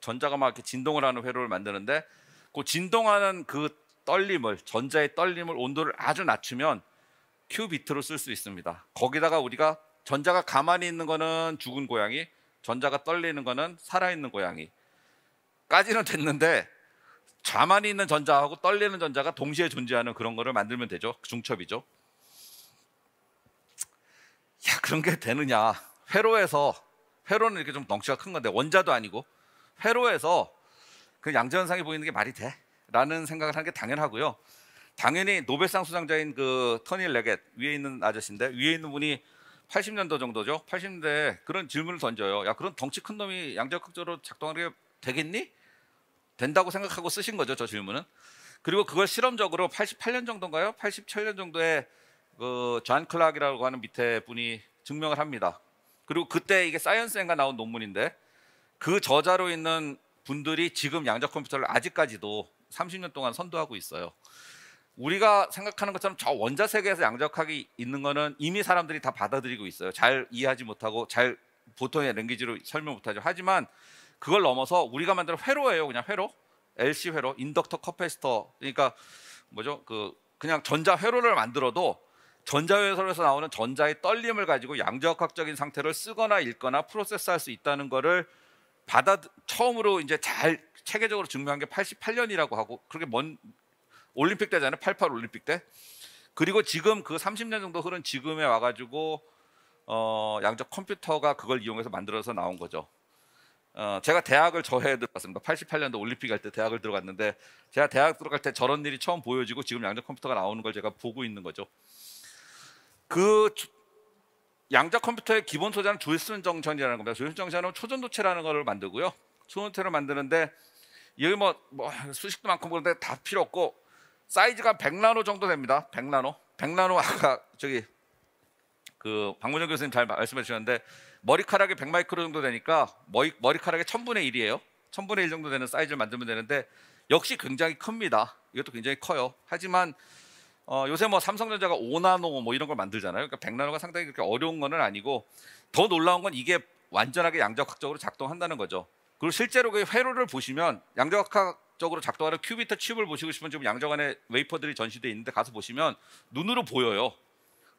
전자가 막 이렇게 진동을 하는 회로를 만드는데, 그 진동하는 그 떨림을, 전자의 떨림을 온도를 아주 낮추면 큐비트로 쓸 수 있습니다. 거기다가 우리가 전자가 가만히 있는 거는 죽은 고양이, 전자가 떨리는 거는 살아있는 고양이까지는 됐는데, 가만히 있는 전자하고 떨리는 전자가 동시에 존재하는 그런 거를 만들면 되죠. 중첩이죠. 야, 그런 게 되느냐? 회로에서, 회로는 이렇게 좀 덩치가 큰 건데 원자도 아니고, 회로에서 그 양자 현상이 보이는 게 말이 돼? 라는 생각을 하는 게 당연하고요. 당연히 노벨상 수상자인 그 터니 레겟, 위에 있는 아저씨인데, 위에 있는 분이 팔십 년도 정도죠. 팔십 년대에 그런 질문을 던져요. 야, 그런 덩치 큰 놈이 양자역학적으로 작동하는 게 되겠니? 된다고 생각하고 쓰신 거죠, 저 질문은. 그리고 그걸 실험적으로 팔십팔 년 정도인가요? 팔십칠 년 정도에 그 존 클락이라고 하는 밑에 분이 증명을 합니다. 그리고 그때 이게 사이언스엔가 나온 논문인데, 그 저자로 있는 분들이 지금 양자 컴퓨터를 아직까지도 삼십 년 동안 선도하고 있어요. 우리가 생각하는 것처럼 저 원자 세계에서 양자역학이 있는 거는 이미 사람들이 다 받아들이고 있어요. 잘 이해하지 못하고 잘 보통의 랭귀지로 설명 못하죠. 하지만 그걸 넘어서 우리가 만든 회로예요. 그냥 회로, 엘씨 회로, 인덕터, 커패시터. 그러니까 뭐죠? 그 그냥 전자 회로를 만들어도 전자 회로에서 나오는 전자의 떨림을 가지고 양자역학적인 상태를 쓰거나 읽거나 프로세스할 수 있다는 거를 받아 처음으로 이제 잘 체계적으로 증명한 게 팔십팔 년이라고 하고, 그렇게 먼 올림픽 때잖아요. 팔십팔 올림픽 때. 그리고 지금 그 삼십 년 정도 흐른 지금에 와가지고 어, 양자 컴퓨터가 그걸 이용해서 만들어서 나온 거죠. 어, 제가 대학을 저해에 들어갔습니다. 팔십팔 년도 올림픽 할 때 대학을 들어갔는데, 제가 대학 들어갈 때 저런 일이 처음 보여지고 지금 양자 컴퓨터가 나오는 걸 제가 보고 있는 거죠. 그 양자 컴퓨터의 기본 소재는 조이슨 정전이라는 겁니다. 조이슨 정전은 초전도체라는 걸 만들고요. 초전도체를 만드는데 여기 뭐, 뭐 수식도 많고 그런데 다 필요 없고, 사이즈가 백 나노 정도 됩니다. 백 나노. 백 나노 아까 저기 그 박문정 교수님 잘 말씀해 주셨는데, 머리카락이 백 마이크로 정도 되니까 머리, 머리카락의 천분의 일이에요. 천분의 일 정도 되는 사이즈를 만들면 되는데, 역시 굉장히 큽니다. 이것도 굉장히 커요. 하지만 어, 요새 뭐 삼성전자가 오 나노 뭐 이런 걸 만들잖아요. 그러니까 백 나노가 상당히 그렇게 어려운 거는 아니고, 더 놀라운 건 이게 완전하게 양자역학적으로 작동한다는 거죠. 그리고 실제로 그 회로를 보시면, 양자역학적으로 작동하는 큐비트 칩을 보시고 싶으면 지금 양자간에 웨이퍼들이 전시되어 있는데 가서 보시면 눈으로 보여요.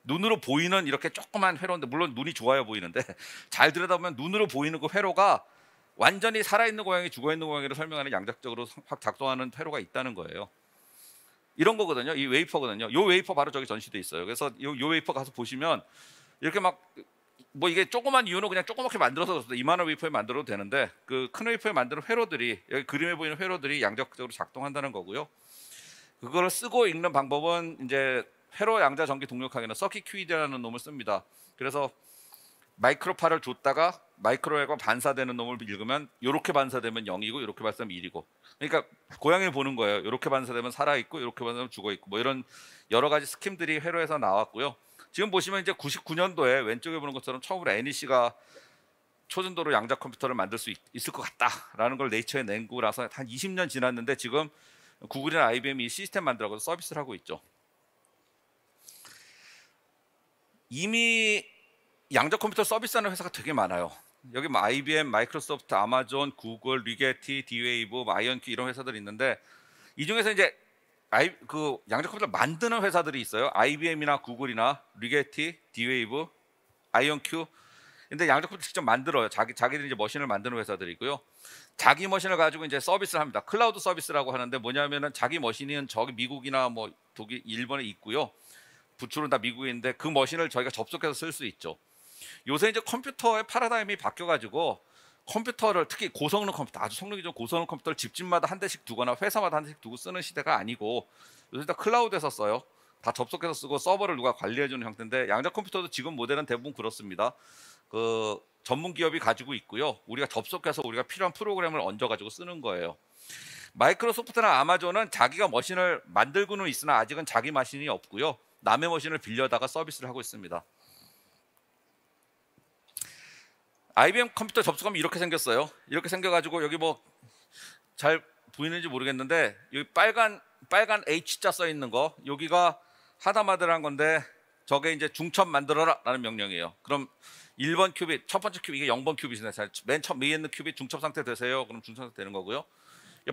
눈으로 보이는 이렇게 조그만 회로인데, 물론 눈이 좋아야 보이는데 잘 들여다보면 눈으로 보이는 그 회로가 완전히 살아있는 고양이, 죽어있는 고양이를 설명하는 양자적으로 작동하는 회로가 있다는 거예요. 이런 거거든요. 이 웨이퍼거든요. 이 웨이퍼 바로 저기 전시돼 있어요. 그래서 이 웨이퍼 가서 보시면 이렇게 막 뭐 이게 조그만 이유는 그냥 조그맣게 만들어서 이만한 웨이퍼에 만들어도 되는데, 그 큰 웨이퍼에 만드는 회로들이, 여기 그림에 보이는 회로들이 양자적으로 작동한다는 거고요. 그거를 쓰고 읽는 방법은 이제 회로 양자 전기 동력학에는 서킷 큐이디라는 놈을 씁니다. 그래서 마이크로파를 줬다가 마이크로웨가 반사되는 놈을 읽으면, 이렇게 반사되면 영이고 이렇게 반사되면 일이고. 그러니까 고양이를 보는 거예요. 이렇게 반사되면 살아있고 이렇게 반사되면 죽어있고, 뭐 이런 여러 가지 스킴들이 회로에서 나왔고요. 지금 보시면 이제 구십구 년도에 왼쪽에 보는 것처럼 처음으로 애니씨가 초진도로 양자 컴퓨터를 만들 수 있, 있을 것 같다라는 걸 네이처에 낸 거라서 한 이십 년 지났는데, 지금 구글이나 아이비엠이 시스템 만들어서 서비스를 하고 있죠. 이미 양자 컴퓨터 서비스하는 회사가 되게 많아요. 여기 뭐 아이비엠, 마이크로소프트, 아마존, 구글, 리게티, 디웨이브, 아이언큐 이런 회사들이 있는데, 이 중에서 이제 아이, 그 양자 컴퓨터 만드는 회사들이 있어요. 아이비엠이나 구글이나 리게티, 디웨이브, 아이언큐. 근데 양자 컴퓨터 직접 만들어요. 자기 자기들이 이제 머신을 만드는 회사들이고요. 자기 머신을 가지고 이제 서비스를 합니다. 클라우드 서비스라고 하는데, 뭐냐면은 자기 머신은 저기 미국이나 뭐 독일, 일본에 있고요. 부출은 다 미국에 있는데, 그 머신을 저희가 접속해서 쓸 수 있죠. 요새 이제 컴퓨터의 패러다임이 바뀌어가지고, 컴퓨터를, 특히 고성능 컴퓨터, 아주 성능이 좋은 고성능 컴퓨터를 집집마다 한 대씩 두거나 회사마다 한 대씩 두고 쓰는 시대가 아니고, 요새 다 클라우드에서 써요. 다 접속해서 쓰고 서버를 누가 관리해주는 형태인데, 양자 컴퓨터도 지금 모델은 대부분 그렇습니다. 그 전문 기업이 가지고 있고요. 우리가 접속해서 우리가 필요한 프로그램을 얹어가지고 쓰는 거예요. 마이크로소프트나 아마존은 자기가 머신을 만들고는 있으나 아직은 자기 머신이 없고요. 남의 머신을 빌려다가 서비스를 하고 있습니다. 아이비엠 컴퓨터 접속하면 이렇게 생겼어요. 이렇게 생겨가지고, 여기 뭐 잘 보이는지 모르겠는데, 여기 빨간 빨간 H자 써 있는 거, 여기가 하다마드란 건데, 저게 이제 중첩 만들어라라는 명령이에요. 그럼 일 번 큐빗, 첫 번째 큐빗, 이게 영 번 큐빗이네. 맨 처음 위에 있는 큐빗 중첩 상태 되세요. 그럼 중첩 상태 되는 거고요.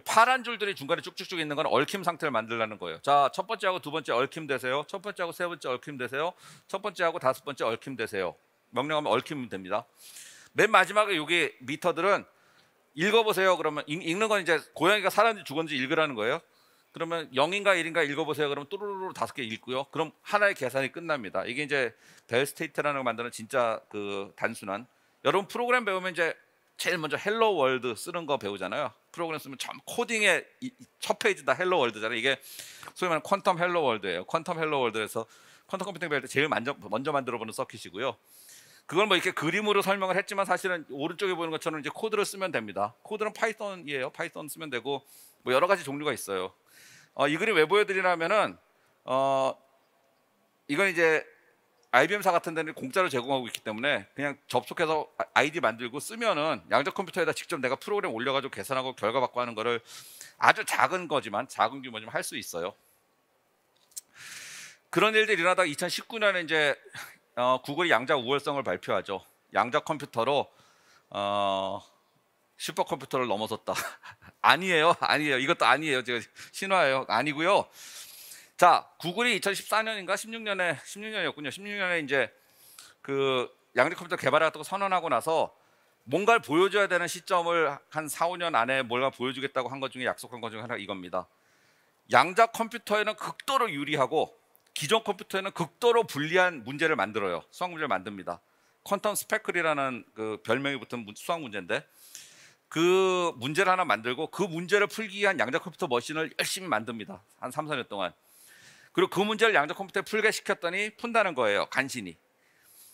파란 줄들이 중간에 쭉쭉쭉 있는 건 얽힘 상태를 만들라는 거예요. 자, 첫 번째하고 두 번째 얽힘 되세요. 첫 번째하고 세 번째 얽힘 되세요. 첫 번째하고 다섯 번째 얽힘 되세요. 명령하면 얽힘 됩니다. 맨 마지막에 여기 미터들은 읽어보세요. 그러면 읽, 읽는 건 이제 고양이가 살았는지 죽었는지 읽으라는 거예요. 그러면 영인가 일인가 읽어보세요. 그러면 뚜루루루 다섯 개 읽고요. 그럼 하나의 계산이 끝납니다. 이게 이제 벨 스테이트라는 걸 만드는 진짜 그 단순한, 여러분 프로그램 배우면 이제 제일 먼저 헬로 월드 쓰는 거 배우잖아요. 프로그램 쓰면 참 코딩의 첫 페이지 다 헬로 월드잖아요. 이게 소위 말하는 퀀텀 헬로 월드예요. 퀀텀 헬로 월드에서 퀀텀 컴퓨팅 배울 때 제일 먼저, 먼저 만들어보는 서킷이고요. 그걸 뭐 이렇게 그림으로 설명을 했지만, 사실은 오른쪽에 보이는 것처럼 이제 코드를 쓰면 됩니다. 코드는 파이썬이에요. 파이썬 쓰면 되고, 뭐 여러 가지 종류가 있어요. 어, 이 그림 왜 보여드리냐면은, 어, 이건 이제 아이비엠사 같은 데는 공짜로 제공하고 있기 때문에 그냥 접속해서 아이디 만들고 쓰면은, 양자 컴퓨터에다 직접 내가 프로그램 올려가지고 계산하고 결과 받고 하는 거를 아주 작은 거지만, 작은 규모지만 할 수 있어요. 그런 일들이 일어나다가 이천십구 년에 이제 어, 구글이 양자 우월성을 발표하죠. 양자 컴퓨터로 어, 슈퍼컴퓨터를 넘어섰다. 아니에요, 아니에요. 이것도 아니에요. 제가 신화예요. 아니고요. 자, 구글이 이천십사 년인가 십육 년에 십육 년이었군요. 십육 년에 이제 그 양자 컴퓨터 개발했다고 선언하고 나서, 뭔가를 보여줘야 되는 시점을 한 사, 오 년 안에 뭔가 보여주겠다고 한 것 중에 약속한 것 중에 하나가 이겁니다. 양자 컴퓨터에는 극도로 유리하고 기존 컴퓨터에는 극도로 불리한 문제를 만들어요. 수학 문제를 만듭니다. 퀀텀 스펙클이라는 그 별명이 붙은 수학 문제인데, 그 문제를 하나 만들고 그 문제를 풀기 위한 양자 컴퓨터 머신을 열심히 만듭니다. 한 삼, 사 년 동안. 그리고 그 문제를 양자 컴퓨터에 풀게 시켰더니 푼다는 거예요. 간신히.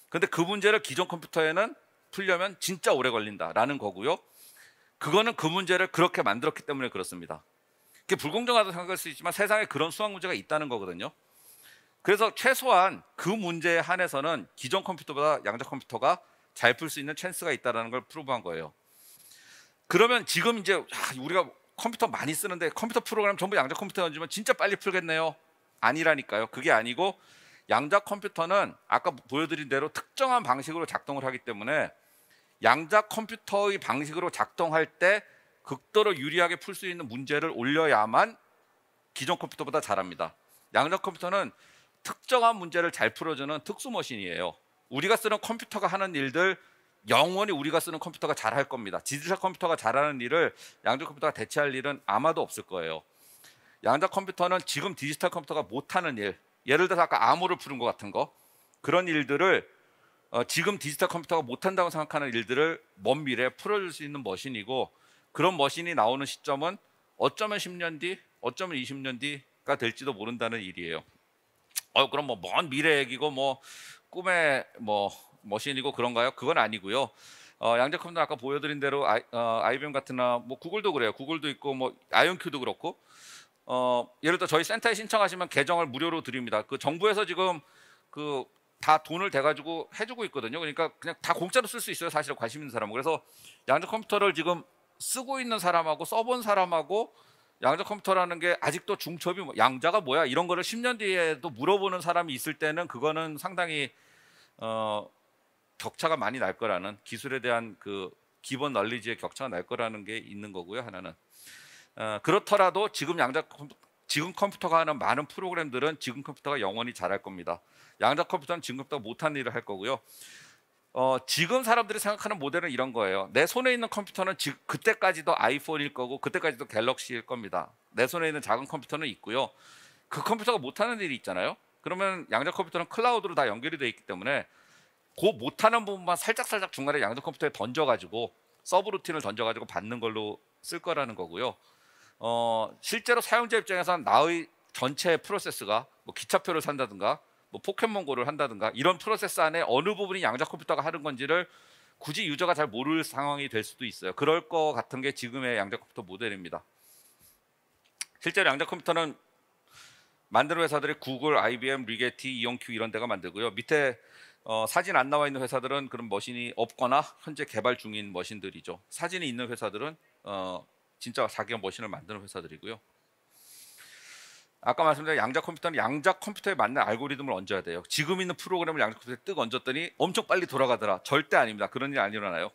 근데 그 문제를 기존 컴퓨터에는 풀려면 진짜 오래 걸린다라는 거고요. 그거는 그 문제를 그렇게 만들었기 때문에 그렇습니다. 그게 불공정하다고 생각할 수 있지만, 세상에 그런 수학 문제가 있다는 거거든요. 그래서 최소한 그 문제에 한해서는 기존 컴퓨터보다 양자 컴퓨터가 잘 풀 수 있는 찬스가 있다는 걸 프로브한 거예요. 그러면 지금 이제 우리가 컴퓨터 많이 쓰는데 컴퓨터 프로그램 전부 양자 컴퓨터 얹으면 진짜 빨리 풀겠네요. 아니라니까요. 그게 아니고 양자 컴퓨터는 아까 보여드린 대로 특정한 방식으로 작동을 하기 때문에 양자 컴퓨터의 방식으로 작동할 때 극도로 유리하게 풀 수 있는 문제를 올려야만 기존 컴퓨터보다 잘합니다. 양자 컴퓨터는 특정한 문제를 잘 풀어주는 특수 머신이에요. 우리가 쓰는 컴퓨터가 하는 일들 영원히 우리가 쓰는 컴퓨터가 잘할 겁니다. 지질학 컴퓨터가 잘하는 일을 양자 컴퓨터가 대체할 일은 아마도 없을 거예요. 양자 컴퓨터는 지금 디지털 컴퓨터가 못하는 일, 예를 들어서 아까 암호를 푸는 것 같은 거, 그런 일들을 어, 지금 디지털 컴퓨터가 못한다고 생각하는 일들을 먼 미래에 풀어줄 수 있는 머신이고, 그런 머신이 나오는 시점은 어쩌면 십 년 뒤, 어쩌면 이십 년 뒤가 될지도 모른다는 일이에요. 어, 그럼 뭐 먼 미래 얘기고 뭐 꿈의 뭐 머신이고 그런가요? 그건 아니고요. 어, 양자 컴퓨터 아까 보여드린 대로 아이, 어, 아이비엠 같으나 뭐 구글도 그래요. 구글도 있고 뭐 아이언큐도 그렇고. 어, 예를 들어 저희 센터에 신청하시면 계정을 무료로 드립니다. 그 정부에서 지금 그 다 돈을 대가지고 해주고 있거든요. 그러니까 그냥 다 공짜로 쓸 수 있어요. 사실 관심 있는 사람은. 그래서 양자 컴퓨터를 지금 쓰고 있는 사람하고 써본 사람하고 양자 컴퓨터라는 게 아직도 중첩이 뭐, 양자가 뭐야 이런 거를 십 년 뒤에도 물어보는 사람이 있을 때는 그거는 상당히 어, 격차가 많이 날 거라는, 기술에 대한 그 기본 널리지의 격차가 날 거라는 게 있는 거고요. 하나는 어, 그렇더라도 지금 양자 지금 컴퓨터가 하는 많은 프로그램들은 지금 컴퓨터가 영원히 잘할 겁니다. 양자 컴퓨터는 지금 컴퓨터가 못하는 일을 할 거고요. 어, 지금 사람들이 생각하는 모델은 이런 거예요. 내 손에 있는 컴퓨터는 지, 그때까지도 아이폰일 거고 그때까지도 갤럭시일 겁니다. 내 손에 있는 작은 컴퓨터는 있고요. 그 컴퓨터가 못하는 일이 있잖아요. 그러면 양자 컴퓨터는 클라우드로 다 연결이 돼 있기 때문에 그 못하는 부분만 살짝살짝 중간에 양자 컴퓨터에 던져가지고 서브루틴을 던져가지고 받는 걸로 쓸 거라는 거고요. 어, 실제로 사용자 입장에서는 나의 전체 프로세스가 뭐 기차표를 산다든가 뭐 포켓몬고를 한다든가 이런 프로세스 안에 어느 부분이 양자 컴퓨터가 하는 건지를 굳이 유저가 잘 모를 상황이 될 수도 있어요. 그럴 것 같은 게 지금의 양자 컴퓨터 모델입니다. 실제로 양자 컴퓨터는 만드는 회사들이 구글, 아이비엠, 리게티, 아이언큐 이런 데가 만들고요. 밑에 어, 사진 안 나와 있는 회사들은 그런 머신이 없거나 현재 개발 중인 머신들이죠. 사진이 있는 회사들은 어, 진짜 자기가 머신을 만드는 회사들이고요. 아까 말씀드린 양자 컴퓨터는 양자 컴퓨터에 맞는 알고리즘을 얹어야 돼요. 지금 있는 프로그램을 양자 컴퓨터에 뜨고 얹었더니 엄청 빨리 돌아가더라. 절대 아닙니다. 그런 일 안 일어나요.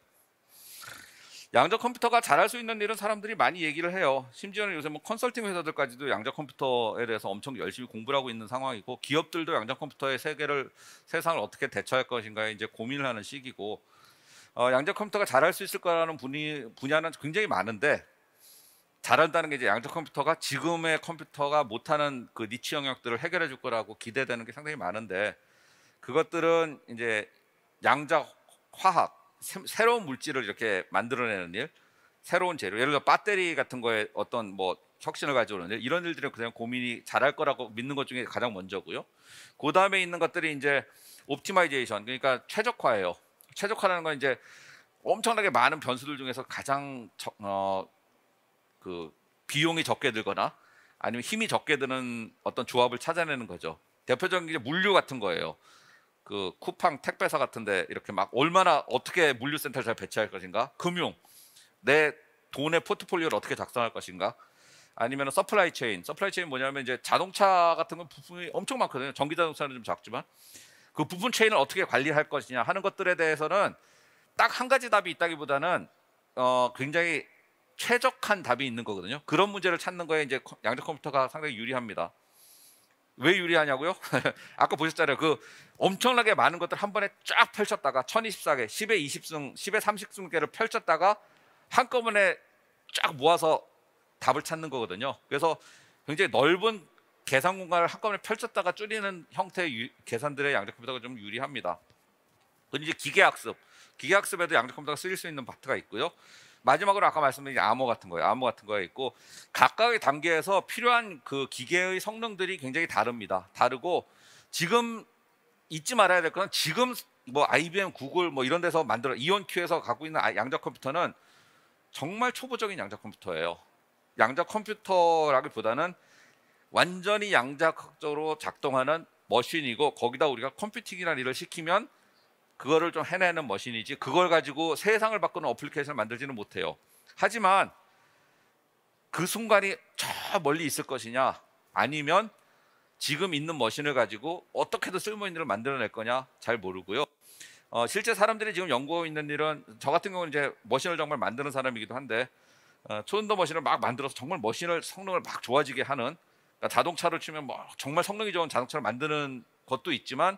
양자 컴퓨터가 잘할 수 있는 일은 사람들이 많이 얘기를 해요. 심지어는 요새 뭐 컨설팅 회사들까지도 양자 컴퓨터에 대해서 엄청 열심히 공부를 하고 있는 상황이고, 기업들도 양자 컴퓨터의 세계를 세상을 어떻게 대처할 것인가에 이제 고민을 하는 시기고, 어, 양자 컴퓨터가 잘할 수 있을 거라는 분이, 분야는 굉장히 많은데, 잘한다는 게 이제 양자 컴퓨터가 지금의 컴퓨터가 못하는 그 니치 영역들을 해결해 줄 거라고 기대되는 게 상당히 많은데, 그것들은 이제 양자 화학, 새로운 물질을 이렇게 만들어내는 일, 새로운 재료, 예를 들어 배터리 같은 거에 어떤 뭐 혁신을 가져오는 일, 이런 일들은 그냥 고민이 잘할 거라고 믿는 것 중에 가장 먼저고요. 그 다음에 있는 것들이 이제 옵티마이제이션, 그러니까 최적화예요. 최적화라는 건 이제 엄청나게 많은 변수들 중에서 가장 저, 어, 그 비용이 적게 들거나 아니면 힘이 적게 드는 어떤 조합을 찾아내는 거죠. 대표적인 게 물류 같은 거예요. 그 쿠팡 택배사 같은데 이렇게 막 얼마나 어떻게 물류센터를 잘 배치할 것인가, 금융 내 돈의 포트폴리오를 어떻게 작성할 것인가, 아니면 서플라이 체인. 서플라이 체인 뭐냐면 이제 자동차 같은 건 부품이 엄청 많거든요. 전기 자동차는 좀 작지만 그 부품 체인을 어떻게 관리할 것이냐 하는 것들에 대해서는 딱 한 가지 답이 있다기보다는 어 굉장히 최적한 답이 있는 거거든요. 그런 문제를 찾는 거에 이제 양자 컴퓨터가 상당히 유리합니다. 왜 유리하냐고요? 아까 보셨잖아요. 그 엄청나게 많은 것들 한 번에 쫙 펼쳤다가 천이십사 개, 십의 이십 승, 십의 삼십 승 개를 펼쳤다가 한꺼번에 쫙 모아서 답을 찾는 거거든요. 그래서 굉장히 넓은 계산 공간을 한꺼번에 펼쳤다가 줄이는 형태의 유, 계산들의 양자 컴퓨터가 좀 유리합니다. 그리고 이제 기계학습. 기계학습에도 양자 컴퓨터가 쓰일 수 있는 파트가 있고요. 마지막으로 아까 말씀드린 암호 같은 거예요. 암호 같은 거에 있고, 각각의 단계에서 필요한 그 기계의 성능들이 굉장히 다릅니다. 다르고, 지금 잊지 말아야 될 건 지금 뭐 아이비엠, 구글 뭐 이런 데서 만들어 이온큐에서 갖고 있는 양자 컴퓨터는 정말 초보적인 양자 컴퓨터예요. 양자 컴퓨터라기보다는 완전히 양자적으로 작동하는 머신이고, 거기다 우리가 컴퓨팅이라는 일을 시키면 그거를 좀 해내는 머신이지, 그걸 가지고 세상을 바꾸는 어플리케이션을 만들지는 못해요. 하지만 그 순간이 저 멀리 있을 것이냐, 아니면 지금 있는 머신을 가지고 어떻게든 쓸모 있는 일을 만들어낼 거냐 잘 모르고요. 어, 실제 사람들이 지금 연구하고 있는 일은, 저 같은 경우는 이제 머신을 정말 만드는 사람이기도 한데, 어, 초음도 머신을 막 만들어서 정말 머신을 성능을 막 좋아지게 하는, 그러니까 자동차를 치면 뭐 정말 성능이 좋은 자동차를 만드는 것도 있지만,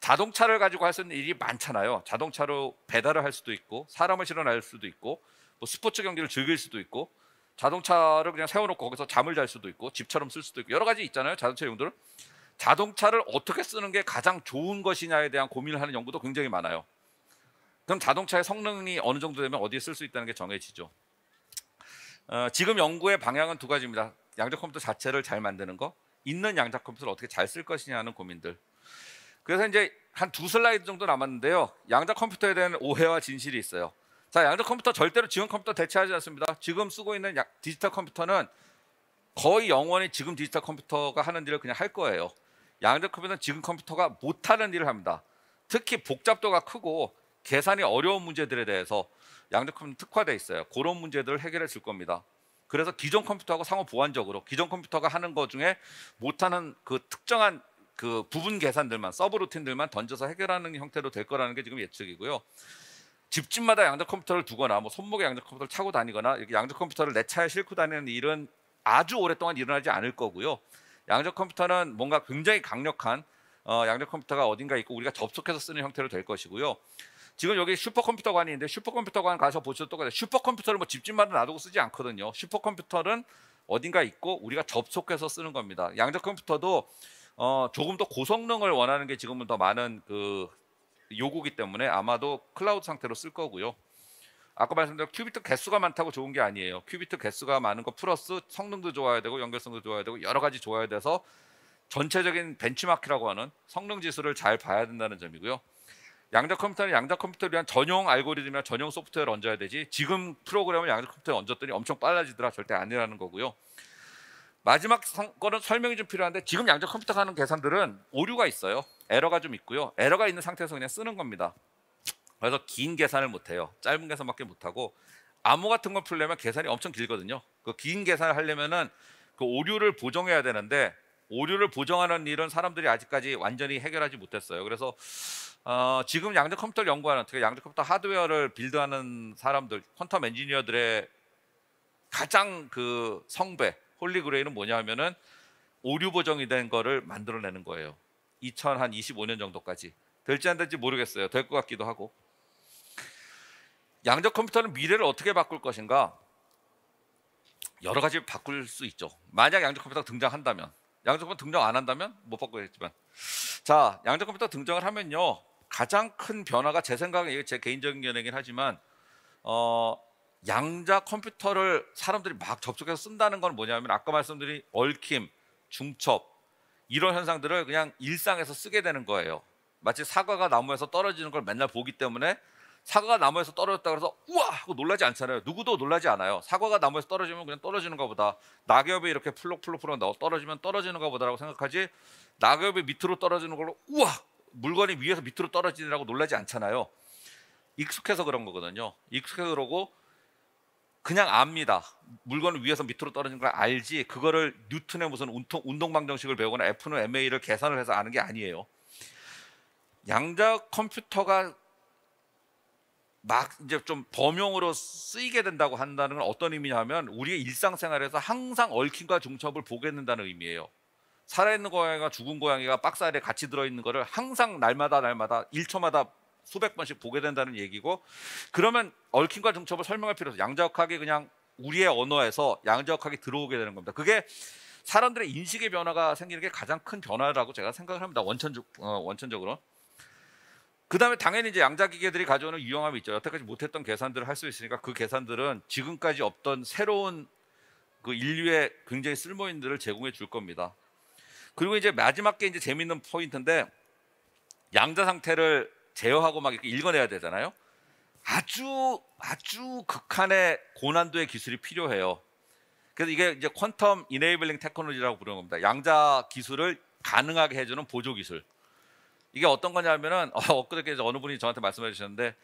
자동차를 가지고 할 수 있는 일이 많잖아요. 자동차로 배달을 할 수도 있고, 사람을 실어낼 수도 있고, 뭐 스포츠 경기를 즐길 수도 있고, 자동차를 그냥 세워놓고 거기서 잠을 잘 수도 있고, 집처럼 쓸 수도 있고, 여러 가지 있잖아요. 자동차 용도를. 자동차를 어떻게 쓰는 게 가장 좋은 것이냐에 대한 고민을 하는 연구도 굉장히 많아요. 그럼 자동차의 성능이 어느 정도 되면 어디에 쓸 수 있다는 게 정해지죠. 어, 지금 연구의 방향은 두 가지입니다. 양자컴퓨터 자체를 잘 만드는 거, 있는 양자컴퓨터를 어떻게 잘 쓸 것이냐 하는 고민들. 그래서 이제 한 두 슬라이드 정도 남았는데요. 양자컴퓨터에 대한 오해와 진실이 있어요. 자, 양자컴퓨터 절대로 지금 컴퓨터 대체하지 않습니다. 지금 쓰고 있는 야, 디지털 컴퓨터는 거의 영원히 지금 디지털 컴퓨터가 하는 일을 그냥 할 거예요. 양자컴퓨터는 지금 컴퓨터가 못하는 일을 합니다. 특히 복잡도가 크고 계산이 어려운 문제들에 대해서 양자컴퓨터는 특화되어 있어요. 그런 문제들을 해결해 줄 겁니다. 그래서 기존 컴퓨터하고 상호 보완적으로 기존 컴퓨터가 하는 것 중에 못하는 그 특정한 그 부분 계산들만, 서브루틴들만 던져서 해결하는 형태로 될 거라는 게 지금 예측이고요. 집집마다 양자 컴퓨터를 두거나 뭐 손목에 양자 컴퓨터를 차고 다니거나 이렇게 양자 컴퓨터를 내 차에 싣고 다니는 일은 아주 오랫동안 일어나지 않을 거고요. 양자 컴퓨터는 뭔가 굉장히 강력한 어, 양자 컴퓨터가 어딘가 있고 우리가 접속해서 쓰는 형태로 될 것이고요. 지금 여기 슈퍼컴퓨터관이 있는데 슈퍼컴퓨터관 가서 보셔도 똑같아요. 슈퍼컴퓨터를 뭐 집집마다 놔두고 쓰지 않거든요. 슈퍼컴퓨터는 어딘가 있고 우리가 접속해서 쓰는 겁니다. 양자 컴퓨터도 어, 조금 더 고성능을 원하는 게 지금은 더 많은 그 요구기 때문에 아마도 클라우드 상태로 쓸 거고요. 아까 말씀드린 큐비트 개수가 많다고 좋은 게 아니에요. 큐비트 개수가 많은 거 플러스 성능도 좋아야 되고 연결성도 좋아야 되고 여러 가지 좋아야 돼서 전체적인 벤치마크라고 하는 성능 지수를 잘 봐야 된다는 점이고요. 양자 컴퓨터는 양자 컴퓨터를 위한 전용 알고리즘이나 전용 소프트웨어를 얹어야 되지, 지금 프로그램을 양자 컴퓨터에 얹었더니 엄청 빨라지더라, 절대 아니라는 거고요. 마지막 거는 설명이 좀 필요한데, 지금 양자 컴퓨터가 하는 계산들은 오류가 있어요. 에러가 좀 있고요. 에러가 있는 상태에서 그냥 쓰는 겁니다. 그래서 긴 계산을 못해요. 짧은 계산밖에 못하고, 암호 같은 걸 풀려면 계산이 엄청 길거든요. 그 긴 계산을 하려면은 그 오류를 보정해야 되는데, 오류를 보정하는 일은 사람들이 아직까지 완전히 해결하지 못했어요. 그래서 어, 지금 양자 컴퓨터를 연구하는, 특히 양자 컴퓨터 하드웨어를 빌드하는 사람들, 퀀텀 엔지니어들의 가장 그 성배, 홀리그레이는 뭐냐 하면은 오류 보정이 된 거를 만들어내는 거예요. 이천이십오 년 정도까지 될지 안 될지 모르겠어요. 될 것 같기도 하고. 양자 컴퓨터는 미래를 어떻게 바꿀 것인가? 여러 가지 바꿀 수 있죠. 만약 양자 컴퓨터가 등장한다면. 양자 컴퓨터 등장 안 한다면 못 바꾸겠지만. 자, 양자 컴퓨터 등장을 하면요, 가장 큰 변화가, 제 생각에, 이게 제 개인적인 견해긴 하지만, 어. 양자 컴퓨터를 사람들이 막 접속해서 쓴다는 건 뭐냐면, 아까 말씀드린 얽힘, 중첩, 이런 현상들을 그냥 일상에서 쓰게 되는 거예요. 마치 사과가 나무에서 떨어지는 걸 맨날 보기 때문에, 사과가 나무에서 떨어졌다고 해서 우와 하고 놀라지 않잖아요. 누구도 놀라지 않아요. 사과가 나무에서 떨어지면 그냥 떨어지는 것보다, 낙엽이 이렇게 풀록풀록풀록 나고 떨어지면 떨어지는 것보다라고 생각하지, 낙엽이 밑으로 떨어지는 걸로 우와, 물건이 위에서 밑으로 떨어지느라고 놀라지 않잖아요. 익숙해서 그런 거거든요. 익숙해서 그러고 그냥 압니다. 물건을 위에서 밑으로 떨어지는 걸 알지, 그거를 뉴턴의 무슨 운동, 운동방정식을 배우거나 F는 엠에이를 계산을 해서 아는 게 아니에요. 양자 컴퓨터가 막 이제 좀 범용으로 쓰이게 된다고 한다는 건 어떤 의미냐면, 우리의 일상생활에서 항상 얽힘과 중첩을 보게 된다는 의미예요. 살아있는 고양이가 죽은 고양이가 박스 안에 같이 들어있는 거를 항상 날마다 날마다 일 초마다 수백 번씩 보게 된다는 얘기고, 그러면 얽힘과 중첩을 설명할 필요 없어요. 양자역학이 그냥 우리의 언어에서 양자역학이 들어오게 되는 겁니다. 그게 사람들의 인식의 변화가 생기는 게 가장 큰 변화라고 제가 생각을 합니다. 원천적, 어, 원천적으로. 그다음에 당연히 이제 양자기계들이 가져오는 유용함이 있죠. 여태까지 못했던 계산들을 할 수 있으니까, 그 계산들은 지금까지 없던 새로운 그 인류의 굉장히 쓸모있는 들을 제공해 줄 겁니다. 그리고 이제 마지막 게 이제 재밌는 포인트인데, 양자 상태를 제어하고 막 이렇게 읽어내야 되잖아요. 아주 아주 극한의 고난도의 기술이 필요해요. 그래서 이게 이제 퀀텀 이네이블링 테크놀로지라고 부르는 겁니다. 양자 기술을 가능하게 해주는 보조 기술. 이게 어떤 거냐면은, 어, 엊그저께 어느 분이 저한테 말씀해 주셨는데,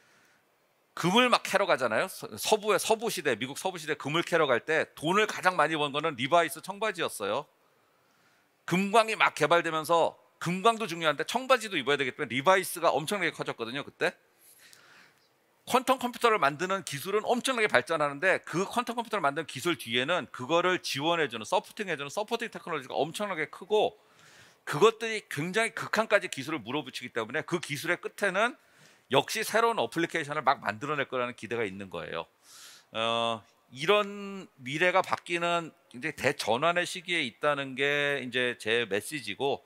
금을 막 캐러 가잖아요. 서부의 서부 시대, 미국 서부 시대 금을 캐러 갈 때 돈을 가장 많이 번 거는 리바이스 청바지였어요. 금광이 막 개발되면서 금광도 중요한데 청바지도 입어야 되기 때문에 리바이스가 엄청나게 커졌거든요, 그때. 퀀텀 컴퓨터를 만드는 기술은 엄청나게 발전하는데 그 퀀텀 컴퓨터를 만드는 기술 뒤에는 그거를 지원해주는, 서포팅해주는 서포팅 테크놀로지가 엄청나게 크고 그것들이 굉장히 극한까지 기술을 물어붙이기 때문에 그 기술의 끝에는 역시 새로운 어플리케이션을 막 만들어낼 거라는 기대가 있는 거예요. 어, 이런 미래가 바뀌는 굉장히 대전환의 시기에 있다는 게 이제 제 메시지고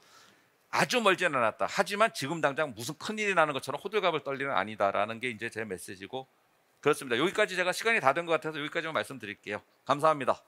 아주 멀지는 않았다. 하지만 지금 당장 무슨 큰일이 나는 것처럼 호들갑을 떨리는 아니다라는 게 이제 제 메시지고 그렇습니다. 여기까지 제가 시간이 다 된 것 같아서 여기까지만 말씀드릴게요. 감사합니다.